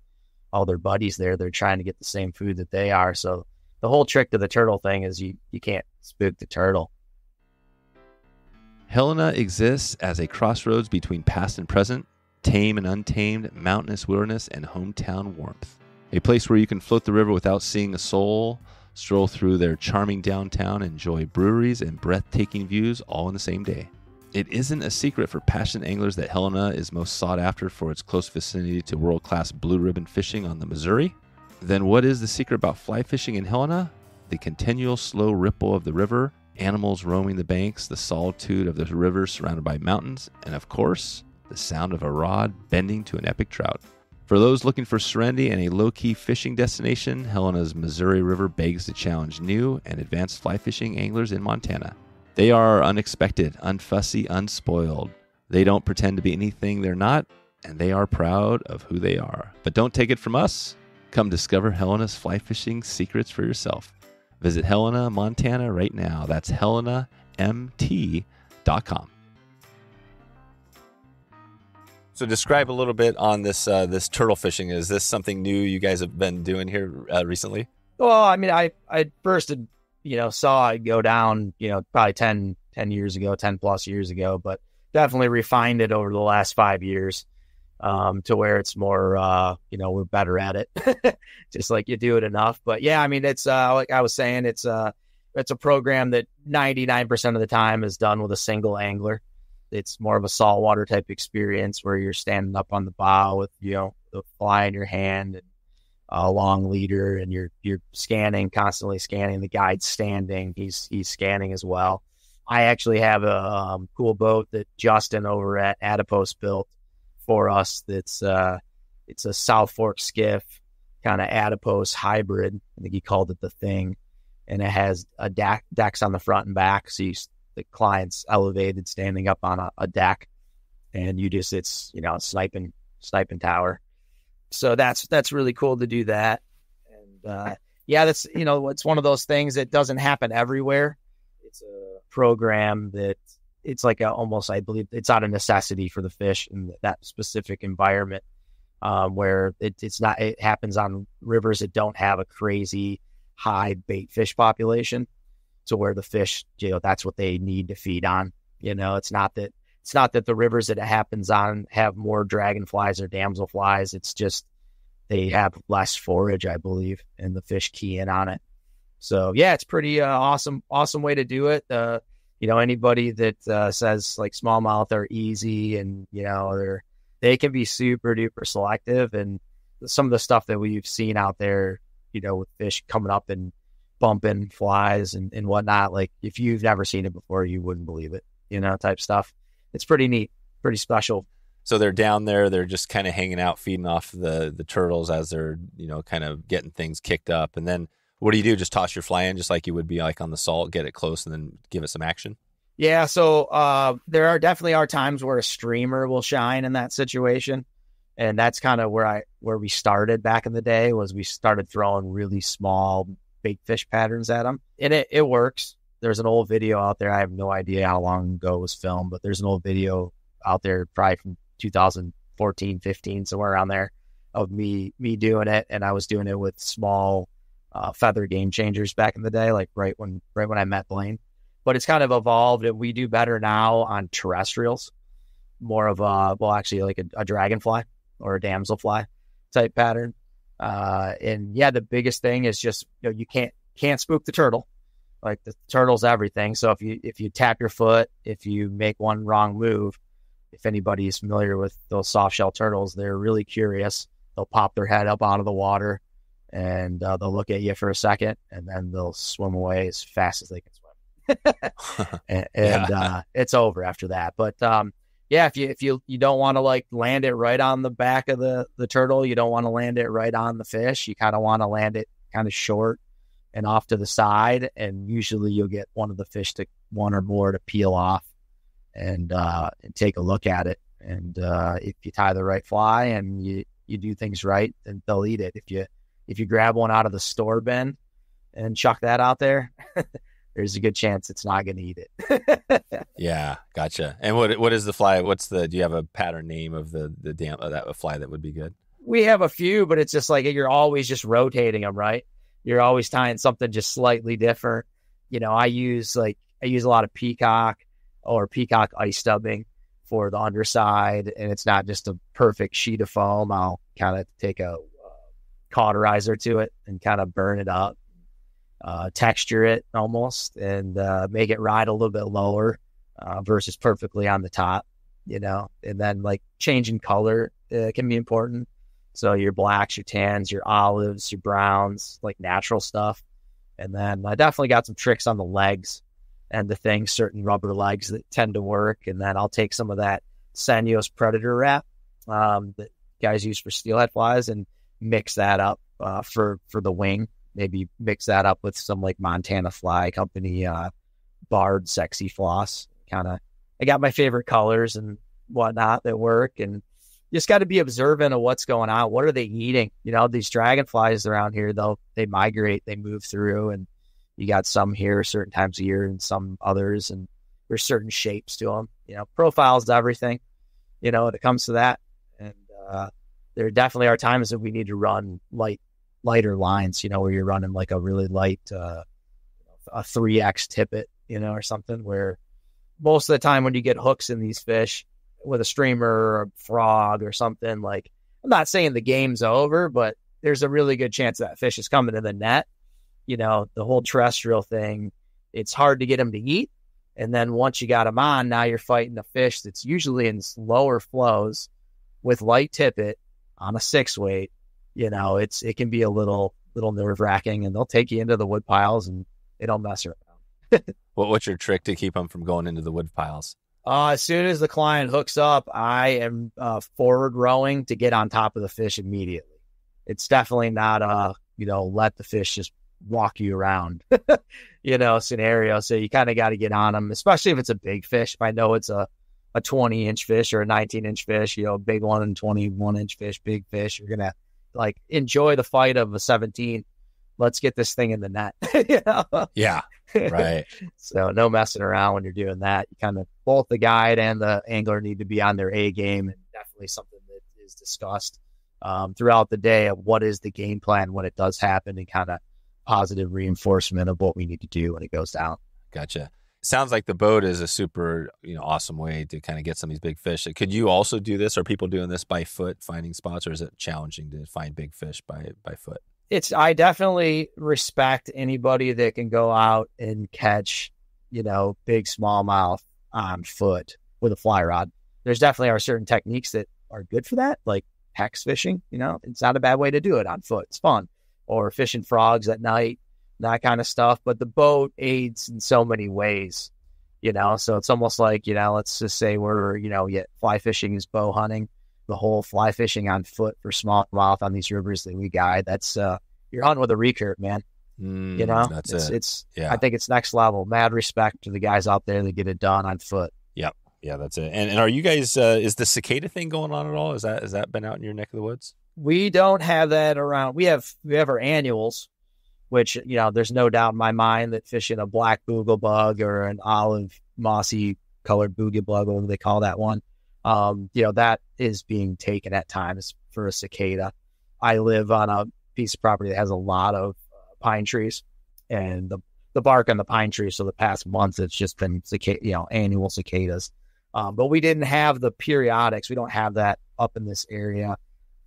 all their buddies there. They're trying to get the same food that they are. So the whole trick to the turtle thing is you, you can't spook the turtle. Helena exists as a crossroads between past and present, tame and untamed, mountainous wilderness, and hometown warmth. A place where you can float the river without seeing a soul, stroll through their charming downtown, enjoy breweries and breathtaking views all in the same day. It isn't a secret for passionate anglers that Helena is most sought after for its close vicinity to world-class blue ribbon fishing on the Missouri. Then what is the secret about fly fishing in Helena? The continual slow ripple of the river, animals roaming the banks, the solitude of the river surrounded by mountains, and of course, the sound of a rod bending to an epic trout. For those looking for serenity and a low-key fishing destination, Helena's Missouri River begs to challenge new and advanced fly fishing anglers in Montana. They are unexpected, unfussy, unspoiled. They don't pretend to be anything they're not, and they are proud of who they are. But don't take it from us. Come discover Helena's fly fishing secrets for yourself. Visit Helena, Montana right now. That's helena m t dot com. So describe a little bit on this uh, this turtle fishing. Is this something new you guys have been doing here uh, recently? Well, I mean, I, I first, you know, saw it go down, you know, probably ten, ten years ago, ten plus years ago, but definitely refined it over the last five years. Um, to where it's more, uh, you know, we're better at it, just like you do it enough. But yeah, I mean, it's, uh, like I was saying, it's, uh, it's a program that ninety-nine percent of the time is done with a single angler. It's more of a saltwater type experience where you're standing up on the bow with, you know, the fly in your hand and a long leader, and you're, you're scanning, constantly scanning. The guide's standing. He's, he's scanning as well. I actually have a um, cool boat that Justin over at Adipose built for us. That's uh it's a South Fork skiff kind of adipose hybrid. I think he called it the thing. And it has a deck, decks on the front and back. So you, the client's elevated, standing up on a, a deck, and you just, it's, you know, sniping, sniping tower. So that's, that's really cool to do that. And uh, yeah, that's, you know, it's one of those things that doesn't happen everywhere. It's a program that it's like a, almost, I believe it's out of necessity for the fish in that specific environment, um, where it, it's not, it happens on rivers that don't have a crazy high bait fish population, to where the fish, you know, that's what they need to feed on. You know, it's not that, it's not that the rivers that it happens on have more dragonflies or damselflies. It's just they have less forage, I believe, and the fish key in on it. So yeah, it's pretty uh, awesome, awesome way to do it. Uh, you know, anybody that uh, says like smallmouth are easy, and, you know, they're, they can be super duper selective. And some of the stuff that we've seen out there, you know, with fish coming up and bumping flies and, and whatnot, like if you've never seen it before, you wouldn't believe it, you know, type stuff. It's pretty neat, pretty special. So they're down there, they're just kind of hanging out, feeding off the the turtles as they're, you know, kind of getting things kicked up. And then what do you do? Just toss your fly in just like you would be like on the salt, get it close, and then give it some action? Yeah, so uh, there are definitely are times where a streamer will shine in that situation. And that's kind of where I where we started back in the day, was we started throwing really small bait fish patterns at them. And it, it works. There's an old video out there. I have no idea how long ago it was filmed, but there's an old video out there probably from two thousand fourteen, fifteen, somewhere around there, of me me doing it. And I was doing it with small uh, feather game changers back in the day, like right when right when I met Blaine. But it's kind of evolved, and we do better now on terrestrials, more of a, well, actually like a, a dragonfly or a damselfly type pattern. Uh, and yeah, the biggest thing is just, you know, you can't can't spook the turtle. Like the turtle's everything. So if you if you tap your foot, if you make one wrong move, if anybody is familiar with those soft shell turtles, they're really curious. They'll pop their head up out of the water, and uh, they'll look at you for a second, and then they'll swim away as fast as they can swim. and and yeah. uh, it's over after that. But um, yeah, if you if you you don't want to like land it right on the back of the the turtle, you don't want to land it right on the fish. You kind of want to land it kind of short and off to the side, and usually you'll get one of the fish to one or more to peel off and uh and take a look at it. And uh if you tie the right fly and you you do things right, then they'll eat it. If you if you grab one out of the store bin and chuck that out there, there's a good chance it's not going to eat it. Yeah, gotcha. And what what is the fly, what's the, do you have a pattern name of the the dam of that fly that would be good? We have a few, but it's just like you're always just rotating them, right? You're always tying something just slightly different. You know, I use like, I use a lot of peacock or peacock ice stubbing for the underside. And it's not just a perfect sheet of foam. I'll kind of take a uh, cauterizer to it and kind of burn it up, uh, texture it almost, and uh, make it ride a little bit lower uh, versus perfectly on the top, you know. And then like changing color uh, can be important. So your blacks, your tans, your olives, your browns, like natural stuff. And then I definitely got some tricks on the legs and the things, certain rubber legs that tend to work. And then I'll take some of that Senyo's Predator wrap um, that guys use for steelhead flies and mix that up uh, for, for the wing. Maybe mix that up with some like Montana Fly Company uh, barred sexy floss. Kind of, I got my favorite colors and whatnot that work. And you just got to be observant of what's going on. What are they eating? You know, these dragonflies around here, they'll, they migrate, they move through, and you got some here certain times a year and some others, and there's certain shapes to them, you know, profiles to everything, you know, when it comes to that. And uh, there definitely are times that we need to run light, lighter lines, you know, where you're running like a really light, uh, a three X tippet, you know, or something, where most of the time when you get hooks in these fish, with a streamer or a frog or something, like I'm not saying the game's over, but there's a really good chance that fish is coming to the net. You know, the whole terrestrial thing, it's hard to get them to eat. And then once you got them on, now you're fighting a fish that's usually in lower flows with light tippet on a six weight. You know, it's, it can be a little, little nerve wracking, and they'll take you into the wood piles and it'll mess around. Well, what's your trick to keep them from going into the wood piles? Uh, as soon as the client hooks up, I am uh, forward rowing to get on top of the fish immediately. it's definitely not a, you know, let the fish just walk you around, you know, scenario. So you kind of got to get on them, especially if it's a big fish. If I know it's a, a twenty inch fish or a nineteen inch fish, you know, big one and twenty-one inch fish, big fish, you're going to like enjoy the fight of a seventeen. Let's get this thing in the net. You know? Yeah. Right. So no messing around when you're doing that. You kind of, both the guide and the angler need to be on their A game, and definitely something that is discussed um, throughout the day of what is the game plan when it does happen, and kind of positive reinforcement of what we need to do when it goes down. Gotcha. Sounds like the boat is a super, you know, awesome way to kind of get some of these big fish. Could you also do this? Are people doing this by foot, finding spots, or is it challenging to find big fish by, by foot? It's, I definitely respect anybody that can go out and catch, you know, big smallmouth on foot with a fly rod. There's definitely are certain techniques that are good for that, like hex fishing. You know, it's not a bad way to do it on foot. It's fun. Or fishing frogs at night, that kind of stuff. But the boat aids in so many ways, you know. So it's almost like, you know, let's just say we're, you know, yet fly fishing is bow hunting. The whole fly fishing on foot for smallmouth on these rivers that we guide, that's uh you're hunting with a recurve, man. Mm, you know, that's it's, it. it's yeah. I think it's next level. Mad respect to the guys out there that get it done on foot. Yep. Yeah, that's it. And, and are you guys uh is the cicada thing going on at all? Is that, has that been out in your neck of the woods? We don't have that around. We have we have our annuals, which, you know, there's no doubt in my mind that fishing a black boogle bug or an olive mossy colored boogie bug, whatever they call that one, um you know, that is being taken at times for a cicada. I live on a piece of property that has a lot of uh, pine trees, and the the bark on the pine trees, so the past months it's just been cicada, you know, annual cicadas. Um, but we didn't have the periodics. We don't have that up in this area.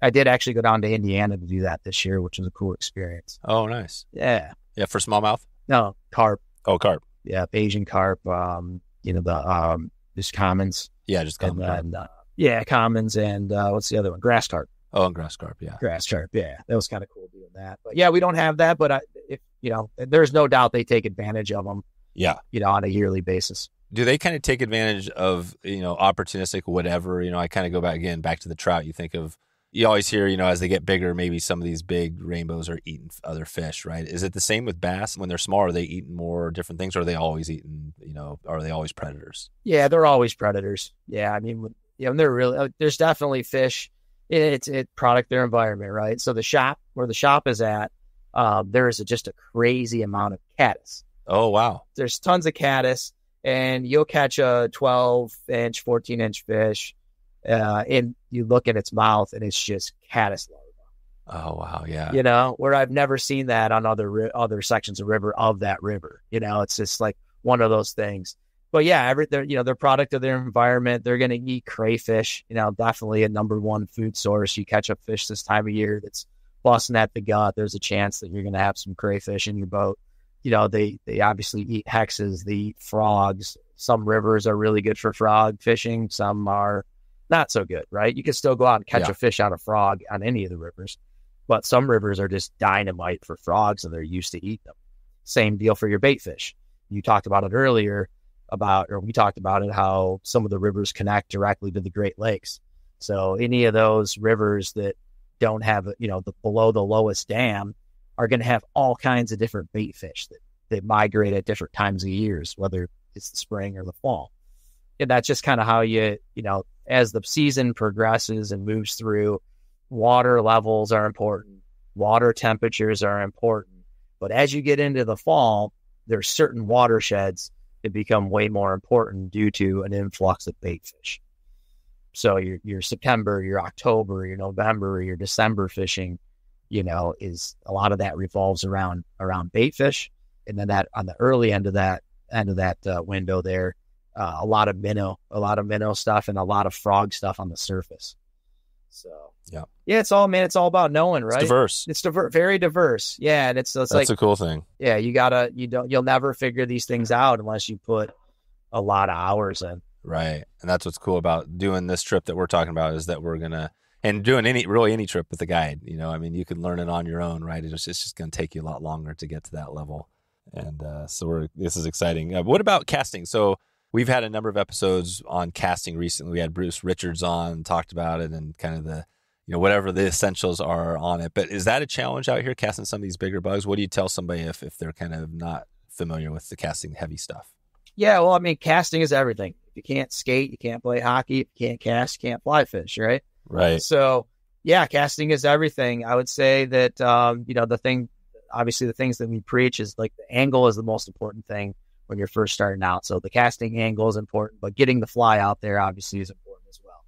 I did actually go down to Indiana to do that this year, which was a cool experience. Oh, nice. Yeah. Yeah, for smallmouth? No, carp. Oh, carp. Yeah, Asian carp, um you know, the um just commons. Yeah, just common and, uh, yeah, commons and uh, what's the other one? Grass carp. Oh, and grass carp, yeah. Grass carp, yeah. That was kind of cool doing that. But yeah, we don't have that, but I, if, you know, there's no doubt they take advantage of them. Yeah, you know, on a yearly basis. Do they kind of take advantage of, you know, opportunistic whatever? You know, I kind of go back again back to the trout. You think of, you always hear, you know, as they get bigger, maybe some of these big rainbows are eating other fish, right? Is it the same with bass? When they're smaller, are they eating more different things, or are they always eating, you know, are they always predators? Yeah, they're always predators. Yeah, I mean, yeah, and they're really, there's definitely fish. It's it, it product their environment, right? So the shop, where the shop is at, um, there is a, just a crazy amount of caddis. Oh, wow. There's tons of caddis, and you'll catch a twelve inch, fourteen inch fish. Uh, and you look at its mouth, and it's just caddis larvae. Oh, wow. Yeah. You know, where I've never seen that on other, ri- other sections of river of that river, you know, it's just like one of those things. But yeah, every, they're, you know, they're product of their environment. They're going to eat crayfish, you know, definitely a number one food source. You catch a fish this time of year that's busting at the gut, there's a chance that you're going to have some crayfish in your boat. You know, they, they obviously eat hexes, they eat frogs. Some rivers are really good for frog fishing. Some are not so good, right? You can still go out and catch yeah. a fish on a frog on any of the rivers, but some rivers are just dynamite for frogs, and they're used to eat them. Same deal for your bait fish. You talked about it earlier about, or we talked about it, how some of the rivers connect directly to the Great Lakes. So any of those rivers that don't have, you know, the below the lowest dam are going to have all kinds of different bait fish that they migrate at different times of years, whether it's the spring or the fall. And that's just kind of how you, you know, as the season progresses and moves through, water levels are important. Water temperatures are important. But as you get into the fall, there's certain watersheds that become way more important due to an influx of bait fish. So your, your September, your October, your November, your December fishing, you know, is a lot of that revolves around, around bait fish. And then that on the early end of that, end of that uh, window there, Uh, a lot of minnow, a lot of minnow stuff, and a lot of frog stuff on the surface. So yeah, yeah, it's all, man, it's all about knowing, right? It's diverse. It's diver- very diverse. Yeah, and it's, it's that's like, a cool thing. Yeah, you gotta, you don't, you'll never figure these things out unless you put a lot of hours in. Right, and that's what's cool about doing this trip that we're talking about, is that we're gonna, and doing any really any trip with a guide. You know, I mean, you can learn it on your own, right? It's just, it's just gonna take you a lot longer to get to that level, and uh, so we're this is exciting. Uh, what about casting? So we've had a number of episodes on casting recently. We had Bruce Richards on, talked about it, and kind of the you know, whatever the essentials are on it. But is that a challenge out here, casting some of these bigger bugs? What do you tell somebody if, if they're kind of not familiar with the casting heavy stuff? Yeah, well, I mean, casting is everything. If you can't skate, you can't play hockey, if you can't cast, you can't fly fish, right? Right. So, yeah, casting is everything. I would say that, um, you know, the thing, obviously the things that we preach is like the angle is the most important thing when you're first starting out. So the casting angle is important, but getting the fly out there obviously is important as well.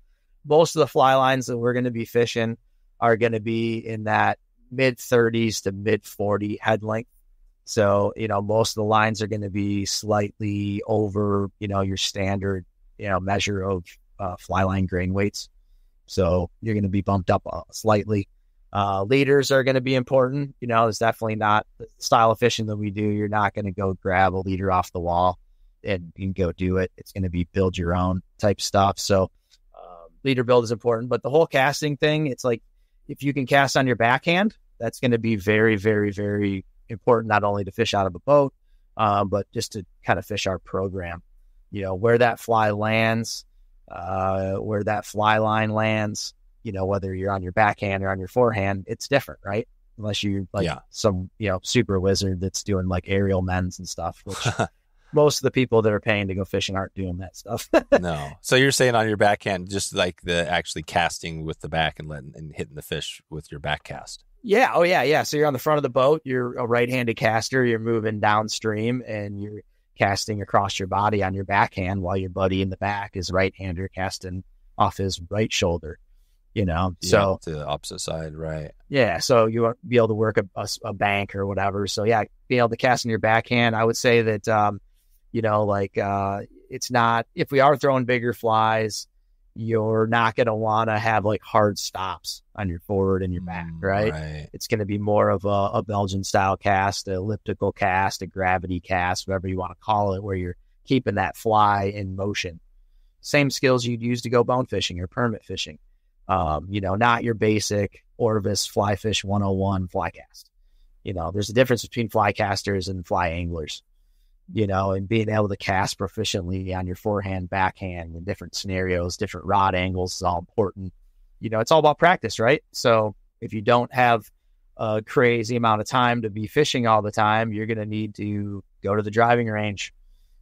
Most of the fly lines that we're going to be fishing are going to be in that mid thirties to mid forty head length. So, you know, most of the lines are going to be slightly over, you know, your standard, you know, measure of uh, fly line grain weights. So you're going to be bumped up uh, slightly. Uh, leaders are going to be important. You know, it's definitely not the style of fishing that we do. You're not going to go grab a leader off the wall and, and go do it. It's going to be build your own type stuff. So uh, leader build is important, but the whole casting thing, it's like if you can cast on your backhand, that's going to be very, very, very important, not only to fish out of a boat, uh, but just to kind of fish our program, you know, where that fly lands, uh, where that fly line lands. You know, whether you're on your backhand or on your forehand, it's different, right? Unless you're like yeah. some, you know, super wizard that's doing like aerial mends and stuff, which most of the people that are paying to go fishing aren't doing that stuff. No. So you're saying on your backhand, just like the actually casting with the back and letting and hitting the fish with your back cast. Yeah. Oh yeah. Yeah. So you're on the front of the boat, you're a right-handed caster, you're moving downstream and you're casting across your body on your backhand while your buddy in the back is right-hander casting off his right shoulder. You know, yeah, so to the opposite side, right? Yeah, so you won't be able to work a, a, a bank or whatever. So yeah, being able to cast in your backhand, I would say that, um, you know, like uh, it's not if we are throwing bigger flies, you're not going to want to have like hard stops on your forward and your back, right? right. It's going to be more of a, a Belgian style cast, an elliptical cast, a gravity cast, whatever you want to call it, where you're keeping that fly in motion. Same skills you'd use to go bone fishing or permit fishing. Um, you know, not your basic Orvis fly fish one oh one fly cast. You know, there's a difference between fly casters and fly anglers, you know, and being able to cast proficiently on your forehand, backhand in different scenarios, different rod angles is all important. You know, it's all about practice, right? So if you don't have a crazy amount of time to be fishing all the time, you're going to need to go to the driving range.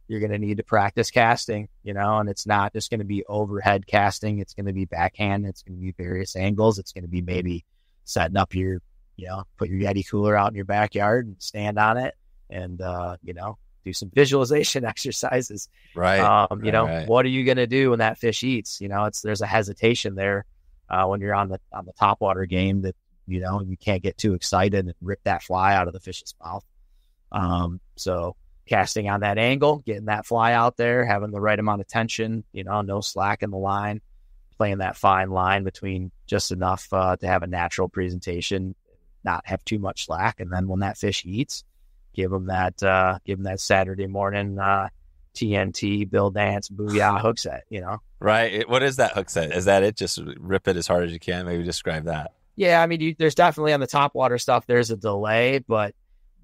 You're going to need to practice casting, you know, and it's not just going to be overhead casting. It's going to be backhand. It's going to be various angles. It's going to be maybe setting up your, you know, put your Yeti cooler out in your backyard and stand on it and, uh, you know, do some visualization exercises. Right. Um, you right, know, right. What are you going to do when that fish eats? You know, it's, there's a hesitation there uh, when you're on the, on the topwater game that, you know, you can't get too excited and rip that fly out of the fish's mouth. Um, so, casting on that angle, getting that fly out there, having the right amount of tension, you know, no slack in the line, playing that fine line between just enough uh, to have a natural presentation, not have too much slack. And then when that fish eats, give them that, uh, give them that Saturday morning uh, T N T, Bill Dance, Booyah hook set, you know? Right. What is that hook set? Is that it? Just rip it as hard as you can. Maybe describe that. Yeah. I mean, you, there's definitely on the topwater stuff, there's a delay, but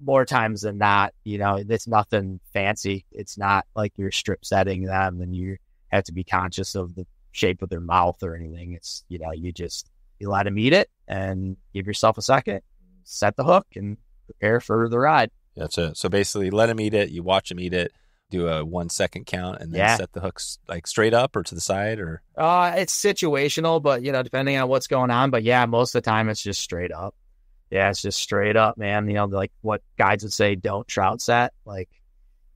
more times than not, you know, it's nothing fancy. It's not like you're strip setting them and you have to be conscious of the shape of their mouth or anything. It's, you know, you just, you let them eat it and give yourself a second, set the hook and prepare for the ride. That's it. So basically let them eat it. You watch them eat it, do a one second count and then yeah. set the hooks like straight up or to the side or. Uh, it's situational, but you know, depending on what's going on, but yeah, most of the time it's just straight up. Yeah, it's just straight up, man. You know, like what guides would say, don't trout set. Like,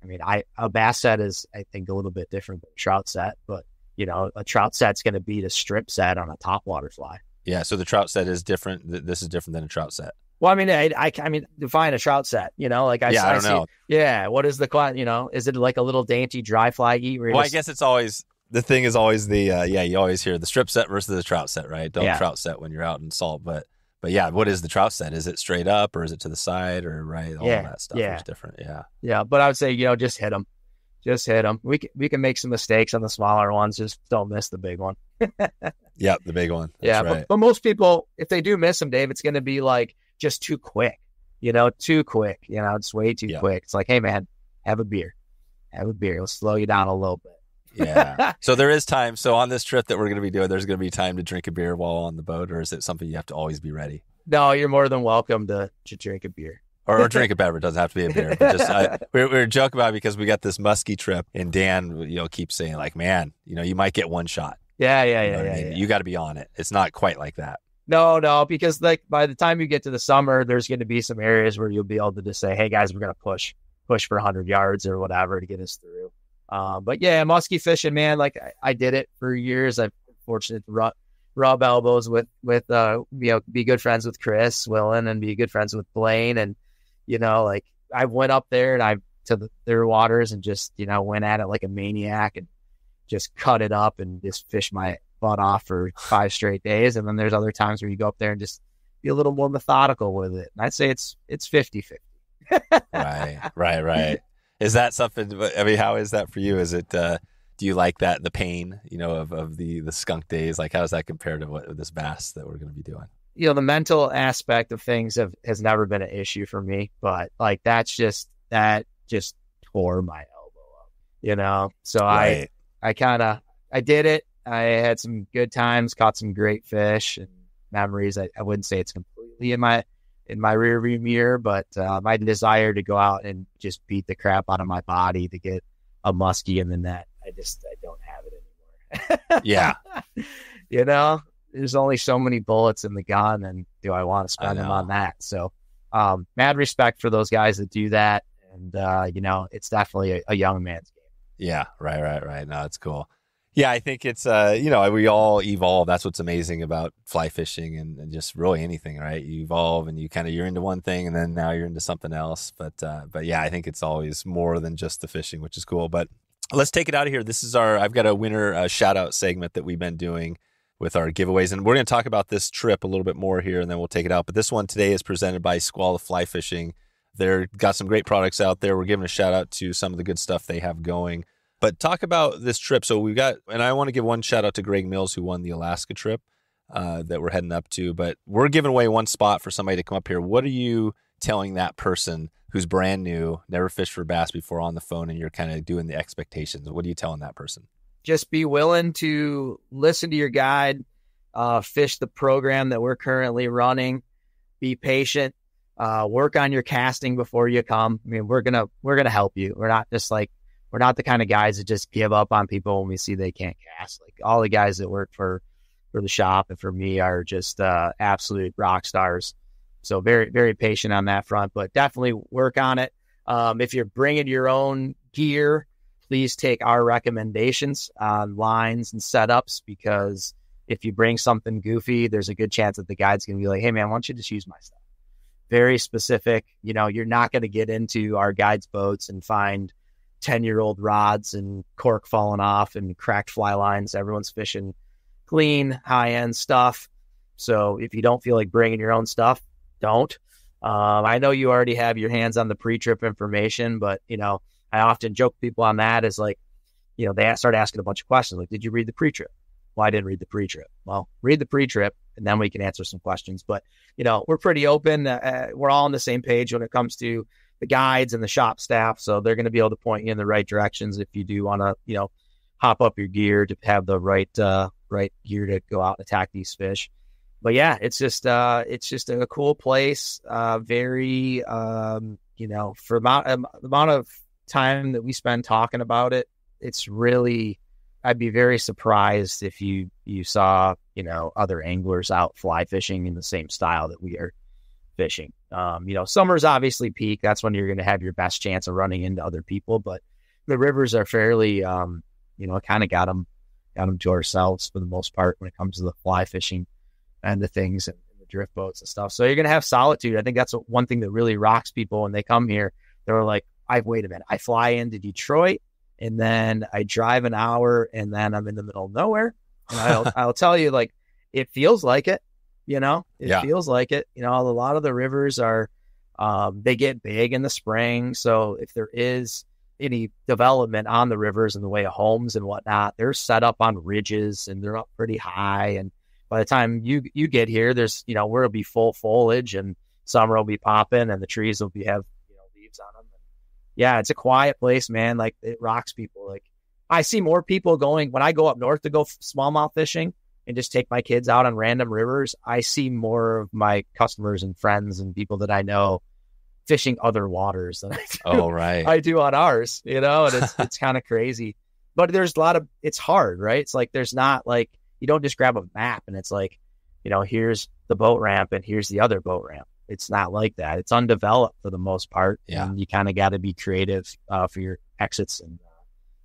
I mean, I a bass set is, I think, a little bit different than a trout set. But, you know, a trout set's going to beat a strip set on a topwater fly. Yeah, so the trout set is different. This is different than a trout set. Well, I mean, I, I, I mean, define a trout set, you know, like I, yeah, I, I don't see, know. Yeah, what is the, you know, is it like a little dainty dry fly eat? Well, just, I guess it's always... The thing is always the, uh, yeah, you always hear the strip set versus the trout set, right? Don't yeah. trout set when you're out in salt, but... But yeah, what is the trout set? Is it straight up or is it to the side or right? All yeah, that stuff yeah. is different. Yeah. Yeah. But I would say, you know, just hit them. Just hit them. We can, we can make some mistakes on the smaller ones. Just don't miss the big one. yeah. The big one. That's yeah. Right. But, but most people, if they do miss them, Dave, it's going to be like just too quick, you know, too quick, you know, it's way too yeah. quick. It's like, hey man, have a beer, have a beer. It'll slow you down a little bit. Yeah. So there is time. So on this trip that we're going to be doing, there's going to be time to drink a beer while on the boat, or is it something you have to always be ready? No, you're more than welcome to, to drink a beer. Or, or drink a beverage. It doesn't have to be a beer. But just, I, we, we were joking about it because we got this muskie trip, and Dan, you know, keeps saying like, man, you know, you might get one shot. Yeah, yeah, yeah, you know yeah, I mean? yeah. You got to be on it. It's not quite like that. No, no, because like by the time you get to the summer, there's going to be some areas where you'll be able to just say, hey, guys, we're going to push, push for one hundred yards or whatever to get us through. Um, but yeah, muskie fishing, man, like I, I did it for years. I've been fortunate to run. Rub elbows with, with, uh, you know, be good friends with Chris Willen and be good friends with Blaine. And, you know, like I went up there and I to the, their waters and just, you know, went at it like a maniac and just cut it up and just fished my butt off for five straight days. And then there's other times where you go up there and just be a little more methodical with it. And I'd say it's, it's fifty fifty. Right, right, right. Is that something, I mean, how is that for you? Is it, uh, do you like that, the pain, you know, of, of the, the skunk days? Like, how does that compare to what this bass that we're going to be doing? You know, the mental aspect of things have, has never been an issue for me, but like, that's just, that just tore my elbow up, you know? So right. I, I kind of, I did it. I had some good times, caught some great fish and memories. I, I wouldn't say it's completely in my, in my rear view mirror, but uh, my desire to go out and just beat the crap out of my body to get a muskie in the net, I just, I don't have it anymore. Yeah. You know, there's only so many bullets in the gun, and do I want to spend them on that? So, um, mad respect for those guys that do that. And, uh, you know, it's definitely a, a young man's game. Yeah. Right, right, right. No, it's cool. Yeah. I think it's, uh, you know, we all evolve. That's what's amazing about fly fishing and, and just really anything, right? You evolve and you kind of, you're into one thing and then now you're into something else. But, uh, but yeah, I think it's always more than just the fishing, which is cool. But let's take it out of here. This is our, I've got a winner uh, shout out segment that we've been doing with our giveaways. And we're going to talk about this trip a little bit more here and then we'll take it out. But this one today is presented by Squall of Fly Fishing. They've got some great products out there. We're giving a shout out to some of the good stuff they have going. But talk about this trip. So we've got, and I want to give one shout out to Greg Mills, who won the Alaska trip uh, that we're heading up to. But we're giving away one spot for somebody to come up here. What are you telling that person who's brand new, never fished for bass before on the phone, and you're kind of doing the expectations? What are you telling that person? Just be willing to listen to your guide, uh, fish the program that we're currently running, be patient, uh, work on your casting before you come. I mean, we're going to, we're going to help you. We're not just like, we're not the kind of guys that just give up on people when we see they can't cast. Like all the guys that work for, for the shop and for me are just, uh, absolute rock stars. So very, very patient on that front, but definitely work on it. Um, if you're bringing your own gear, please take our recommendations on lines and setups, because if you bring something goofy, there's a good chance that the guide's going to be like, hey man, why don't you just use my stuff? Very specific. You know, you're not going to get into our guide's boats and find ten year old rods and cork falling off and cracked fly lines. Everyone's fishing clean, high end stuff. So if you don't feel like bringing your own stuff, don't. Um, I know you already have your hands on the pre-trip information, but, you know, I often joke people on that is like, you know, they start asking a bunch of questions. Like, did you read the pre-trip? Well, I didn't read the pre-trip. Well, read the pre-trip and then we can answer some questions. But, you know, we're pretty open. Uh, we're all on the same page when it comes to the guides and the shop staff. So they're going to be able to point you in the right directions if you do want to, you know, hop up your gear to have the right, uh, right gear to go out and attack these fish. But yeah, it's just uh, it's just a cool place. Uh, very, um, you know, for amount, um, the amount of time that we spend talking about it, it's really, I'd be very surprised if you you saw, you know, other anglers out fly fishing in the same style that we are fishing. Um, you know, summer's obviously peak. That's when you're going to have your best chance of running into other people. But the rivers are fairly, um, you know, kind of got them, got them to ourselves for the most part when it comes to the fly fishing and the things and the drift boats and stuff. So you're going to have solitude. I think that's one thing that really rocks people when they come here. They're like, I wait a minute. I fly into Detroit and then I drive an hour and then I'm in the middle of nowhere. And I'll, I'll tell you, like, it feels like it, you know, it yeah. feels like it, you know, a lot of the rivers are, um, they get big in the spring. So if there is any development on the rivers in the way of homes and whatnot, they're set up on ridges and they're up pretty high. And by the time you you get here, there's, you know, where it'll be full foliage and summer will be popping and the trees will be have, you know, leaves on them. And yeah, it's a quiet place, man. Like, it rocks people. Like, I see more people going, when I go up north to go smallmouth fishing and just take my kids out on random rivers, I see more of my customers and friends and people that I know fishing other waters than I do, oh, right. I do on ours, you know, and it's, it's kind of crazy. But there's a lot of, it's hard, right? It's like, there's not like, you don't just grab a map and it's like, you know, here's the boat ramp and here's the other boat ramp. It's not like that. It's undeveloped for the most part. Yeah. And you kind of got to be creative uh, for your exits and,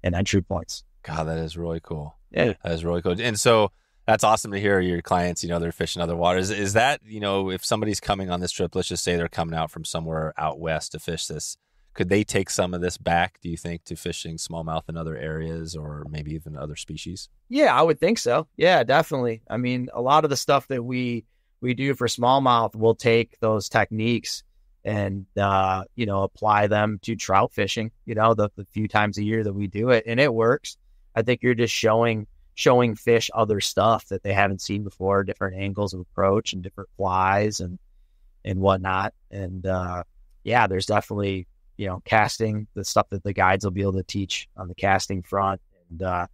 and entry points. God, that is really cool. Yeah. That is really cool. And so that's awesome to hear your clients, you know, they're fishing other waters. Is that, you know, if somebody's coming on this trip, let's just say they're coming out from somewhere out west to fish this, could they take some of this back, do you think, to fishing smallmouth in other areas or maybe even other species? Yeah, I would think so. Yeah, definitely. I mean, a lot of the stuff that we we do for smallmouth, we'll take those techniques and, uh, you know, apply them to trout fishing, you know, the, the few times a year that we do it. And it works. I think you're just showing showing fish other stuff that they haven't seen before, different angles of approach and different flies and, and whatnot. And, uh, yeah, there's definitely... you know, casting, the stuff that the guides will be able to teach on the casting front, and uh,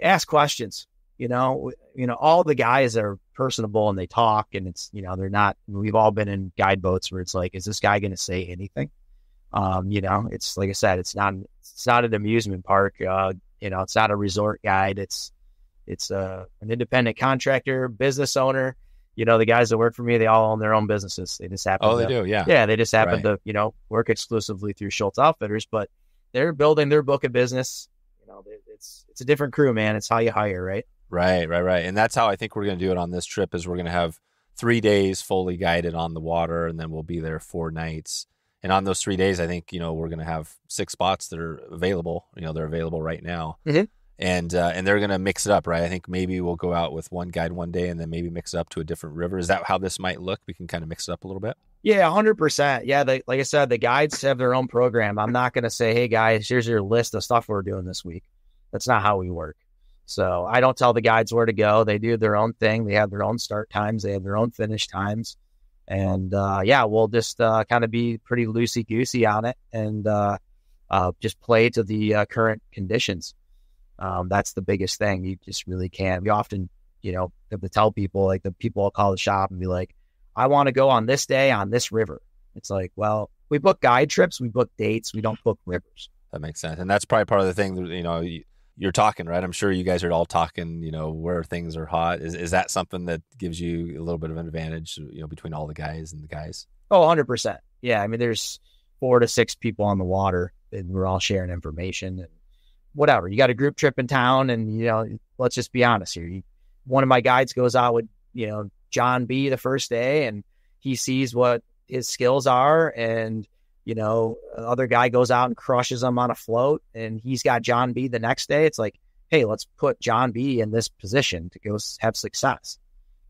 ask questions, you know, you know, all the guys are personable and they talk, and it's, you know, they're not, we've all been in guide boats where it's like, is this guy going to say anything? Um, you know, it's like I said, it's not, it's not an amusement park. Uh, you know, it's not a resort guide. It's, it's uh, an independent contractor, business owner. You know, the guys that work for me, they all own their own businesses. They just happen. Oh, they to, do. Yeah. Yeah. They just happen right. to, you know, work exclusively through Schultz Outfitters, but they're building their book of business. You know, it's, it's a different crew, man. It's how you hire. Right. Right. Right. Right. And that's how I think we're going to do it on this trip is we're going to have three days fully guided on the water, and then we'll be there four nights. And on those three days, I think, you know, we're going to have six spots that are available. You know, they're available right now. Mm-hmm. And uh, and they're going to mix it up, right? I think maybe we'll go out with one guide one day and then maybe mix it up to a different river. Is that how this might look? We can kind of mix it up a little bit? Yeah, one hundred percent. Yeah, they, like I said, the guides have their own program. I'm not going to say, hey, guys, here's your list of stuff we're doing this week. That's not how we work. So I don't tell the guides where to go. They do their own thing. They have their own start times. They have their own finish times. And, uh, yeah, we'll just uh, kind of be pretty loosey-goosey on it and uh, uh, just play to the uh, current conditions. Um, that's the biggest thing. You just really can't. We often, you know, have to tell people, like the people will call the shop and be like, I want to go on this day on this river. It's like, well, we book guide trips, we book dates, we don't book rivers. That makes sense. And that's probably part of the thing, you know, you're talking, right? I'm sure you guys are all talking, you know, where things are hot. Is is that something that gives you a little bit of an advantage, you know, between all the guys and the guys? Oh, one hundred percent. Yeah. I mean, there's four to six people on the water and we're all sharing information and whatever. You got a group trip in town and, you know, let's just be honest here. You, one of my guides goes out with, you know, John B the first day and he sees what his skills are, and, you know, other guy goes out and crushes him on a float and he's got John B the next day. It's like, hey, let's put John B in this position to go have success.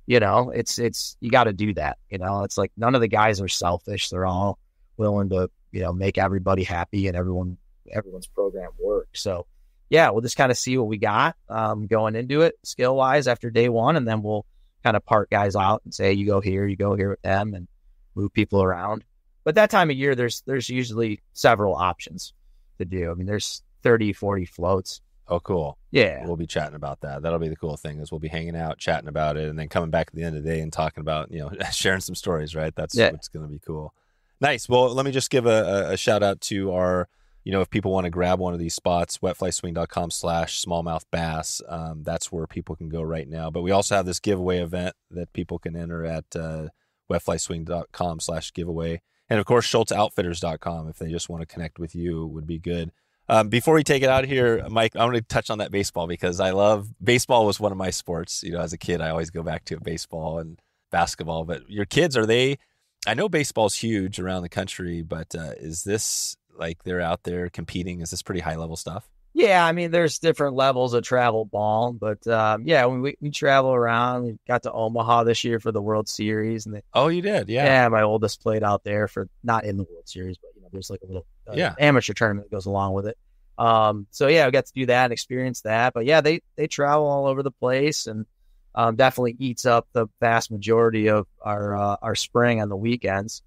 You know, it's, it's, you got to do that. You know, it's like none of the guys are selfish. They're all willing to, you know, make everybody happy and everyone everyone's program work. So yeah, we'll just kind of see what we got um, going into it skill wise after day one. And then we'll kind of part guys out and say, you go here, you go here with them, and move people around. But that time of year, there's, there's usually several options to do. I mean, there's thirty, forty floats. Oh, cool. Yeah. We'll be chatting about that. That'll be the cool thing is we'll be hanging out, chatting about it, and then coming back at the end of the day and talking about, you know, sharing some stories, right? That's yeah. What's going to be cool. Nice. Well, let me just give a, a shout out to our, you know, if people want to grab one of these spots, wetflyswing.com slash smallmouth bass. Um, that's where people can go right now. But we also have this giveaway event that people can enter at uh, wetflyswing.com slash giveaway. And, of course, schultz outfitters dot com if they just want to connect with you would be good. Um, before we take it out of here, Mike, I want to touch on that baseball because I love – baseball was one of my sports. You know, as a kid, I always go back to baseball and basketball. But your kids, are they – I know baseball's huge around the country, but uh, is this – like they're out there competing? Is this pretty high level stuff? Yeah. I mean, there's different levels of travel ball, but um, yeah, when we, we travel around, we got to Omaha this year for the World Series. And they, oh, you did? Yeah. Yeah. My oldest played out there for not in the World Series, but you know, there's like a little uh, yeah. amateur tournament that goes along with it. Um, so yeah, I got to do that and experience that, but yeah, they, they travel all over the place and um, definitely eats up the vast majority of our, uh, our spring on the weekends.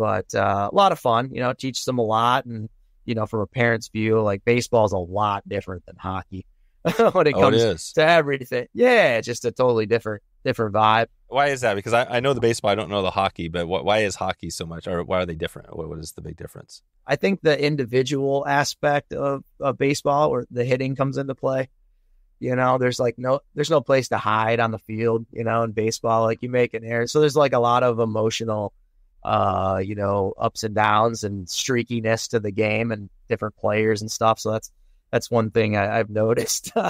But uh, a lot of fun, you know, teach them a lot. And you know, from a parent's view, like baseball's a lot different than hockey when it comes oh, it to everything. Yeah, just a totally different different vibe. Why is that? Because I, I know the baseball, I don't know the hockey, but what, why is hockey so much, or why are they different? What, what is the big difference? I think the individual aspect of, of baseball, or the hitting, comes into play. You know, there's like no, there's no place to hide on the field, you know, in baseball, like you make an error. So there's like a lot of emotional, uh, you know, ups and downs and streakiness to the game and different players and stuff. So that's, that's one thing I, I've noticed, you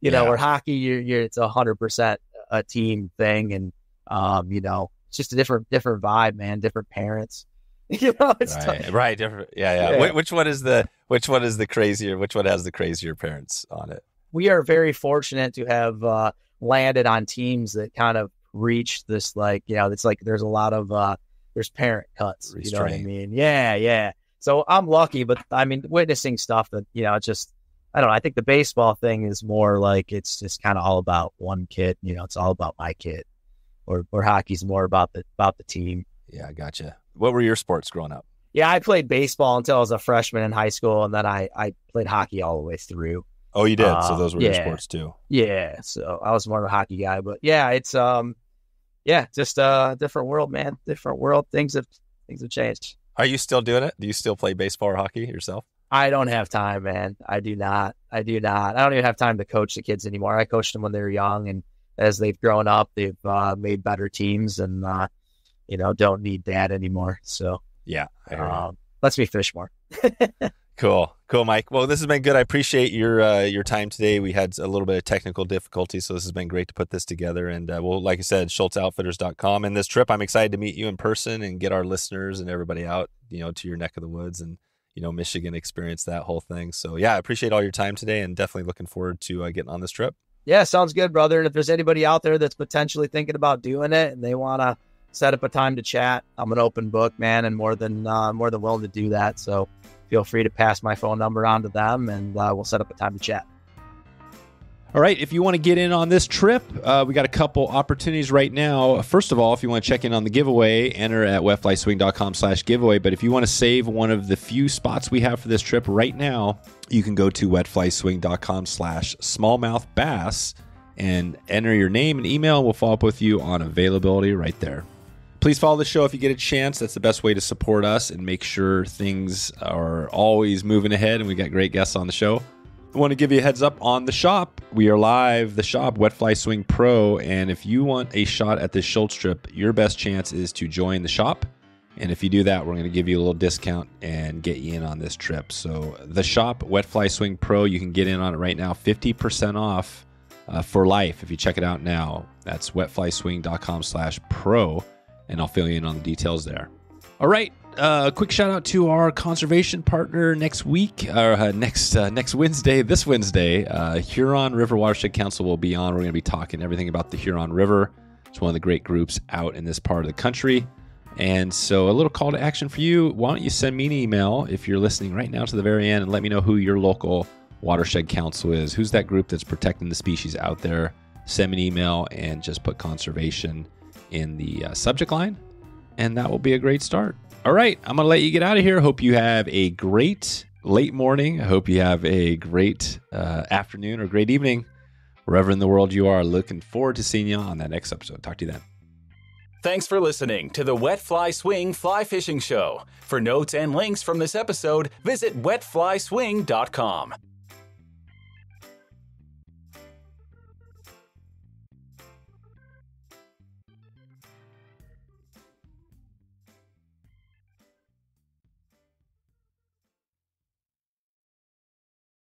yeah. know, where hockey, you're, you're, it's a hundred percent a team thing. And, um, you know, it's just a different, different vibe, man, different parents, you know, it's right. right. Different. Yeah. Yeah. yeah. Wh- which one is the, which one is the crazier, which one has the crazier parents on it? We are very fortunate to have uh, landed on teams that kind of reach this, like, you know, it's like there's a lot of, uh, there's parent cuts, Restrain. you know what I mean? Yeah, yeah. So I'm lucky, but I mean, witnessing stuff that, you know, it's just, I don't know. I think the baseball thing is more like it's just kind of all about one kid, you know, it's all about my kid, or, or hockey's more about the, about the team. Yeah, I gotcha. What were your sports growing up? Yeah, I played baseball until I was a freshman in high school, and then I, I played hockey all the way through. Oh, you did. Um, so those were yeah. your sports too. Yeah. So I was more of a hockey guy, but yeah, it's, um, yeah, just a different world, man. Different world. Things have, things have changed. Are you still doing it? Do you still play baseball or hockey yourself? I don't have time, man. I do not. I do not. I don't even have time to coach the kids anymore. I coached them when they were young, and as they've grown up, they've uh, made better teams, and, uh, you know, don't need that anymore. So yeah, I heard um, lets me fish more. Cool. Cool, Mike. Well, this has been good. I appreciate your uh, your time today. We had a little bit of technical difficulty, so this has been great to put this together. And, uh, well, like I said, Schultz Outfitters dot com. And this trip, I'm excited to meet you in person and get our listeners and everybody out, you know, to your neck of the woods and, you know, Michigan, experience that whole thing. So, yeah, I appreciate all your time today, and definitely looking forward to uh, getting on this trip. Yeah, sounds good, brother. And if there's anybody out there that's potentially thinking about doing it and they want to set up a time to chat, I'm an open book, man, and more than uh, more than willing to do that. So feel free to pass my phone number on to them, and uh, we'll set up a time to chat. All right. If you want to get in on this trip, uh, we got a couple opportunities right now. First of all, if you want to check in on the giveaway, enter at wet fly swing dot com slash giveaway. But if you want to save one of the few spots we have for this trip right now, you can go to wet fly swing dot com slash smallmouth bass and enter your name and email. We'll follow up with you on availability right there. Please follow the show if you get a chance. That's the best way to support us and make sure things are always moving ahead, and we got great guests on the show. I want to give you a heads up on the shop. We are live, the shop, Wet Fly Swing Pro, and if you want a shot at this Schultz trip, your best chance is to join the shop. And if you do that, we're going to give you a little discount and get you in on this trip. So the shop, Wet Fly Swing Pro, you can get in on it right now, fifty percent off uh, for life if you check it out now. That's wet fly swing dot com slash pro. And I'll fill you in on the details there. All right. A uh, quick shout out to our conservation partner next week, or uh, next uh, next Wednesday, this Wednesday, uh, Huron River Watershed Council will be on. We're going to be talking everything about the Huron River. It's one of the great groups out in this part of the country. And so a little call to action for you. Why don't you send me an email if you're listening right now to the very end, and let me know who your local watershed council is. Who's that group that's protecting the species out there? Send me an email and just put conservation in the uh, subject line, and that will be a great start. All right, I'm gonna let you get out of here. Hope you have a great late morning. I hope you have a great uh, afternoon or great evening, wherever in the world you are. Looking forward to seeing you on that next episode. Talk to you then. Thanks for listening to the Wet Fly Swing Fly Fishing Show. For notes and links from this episode, visit wet fly swing dot com.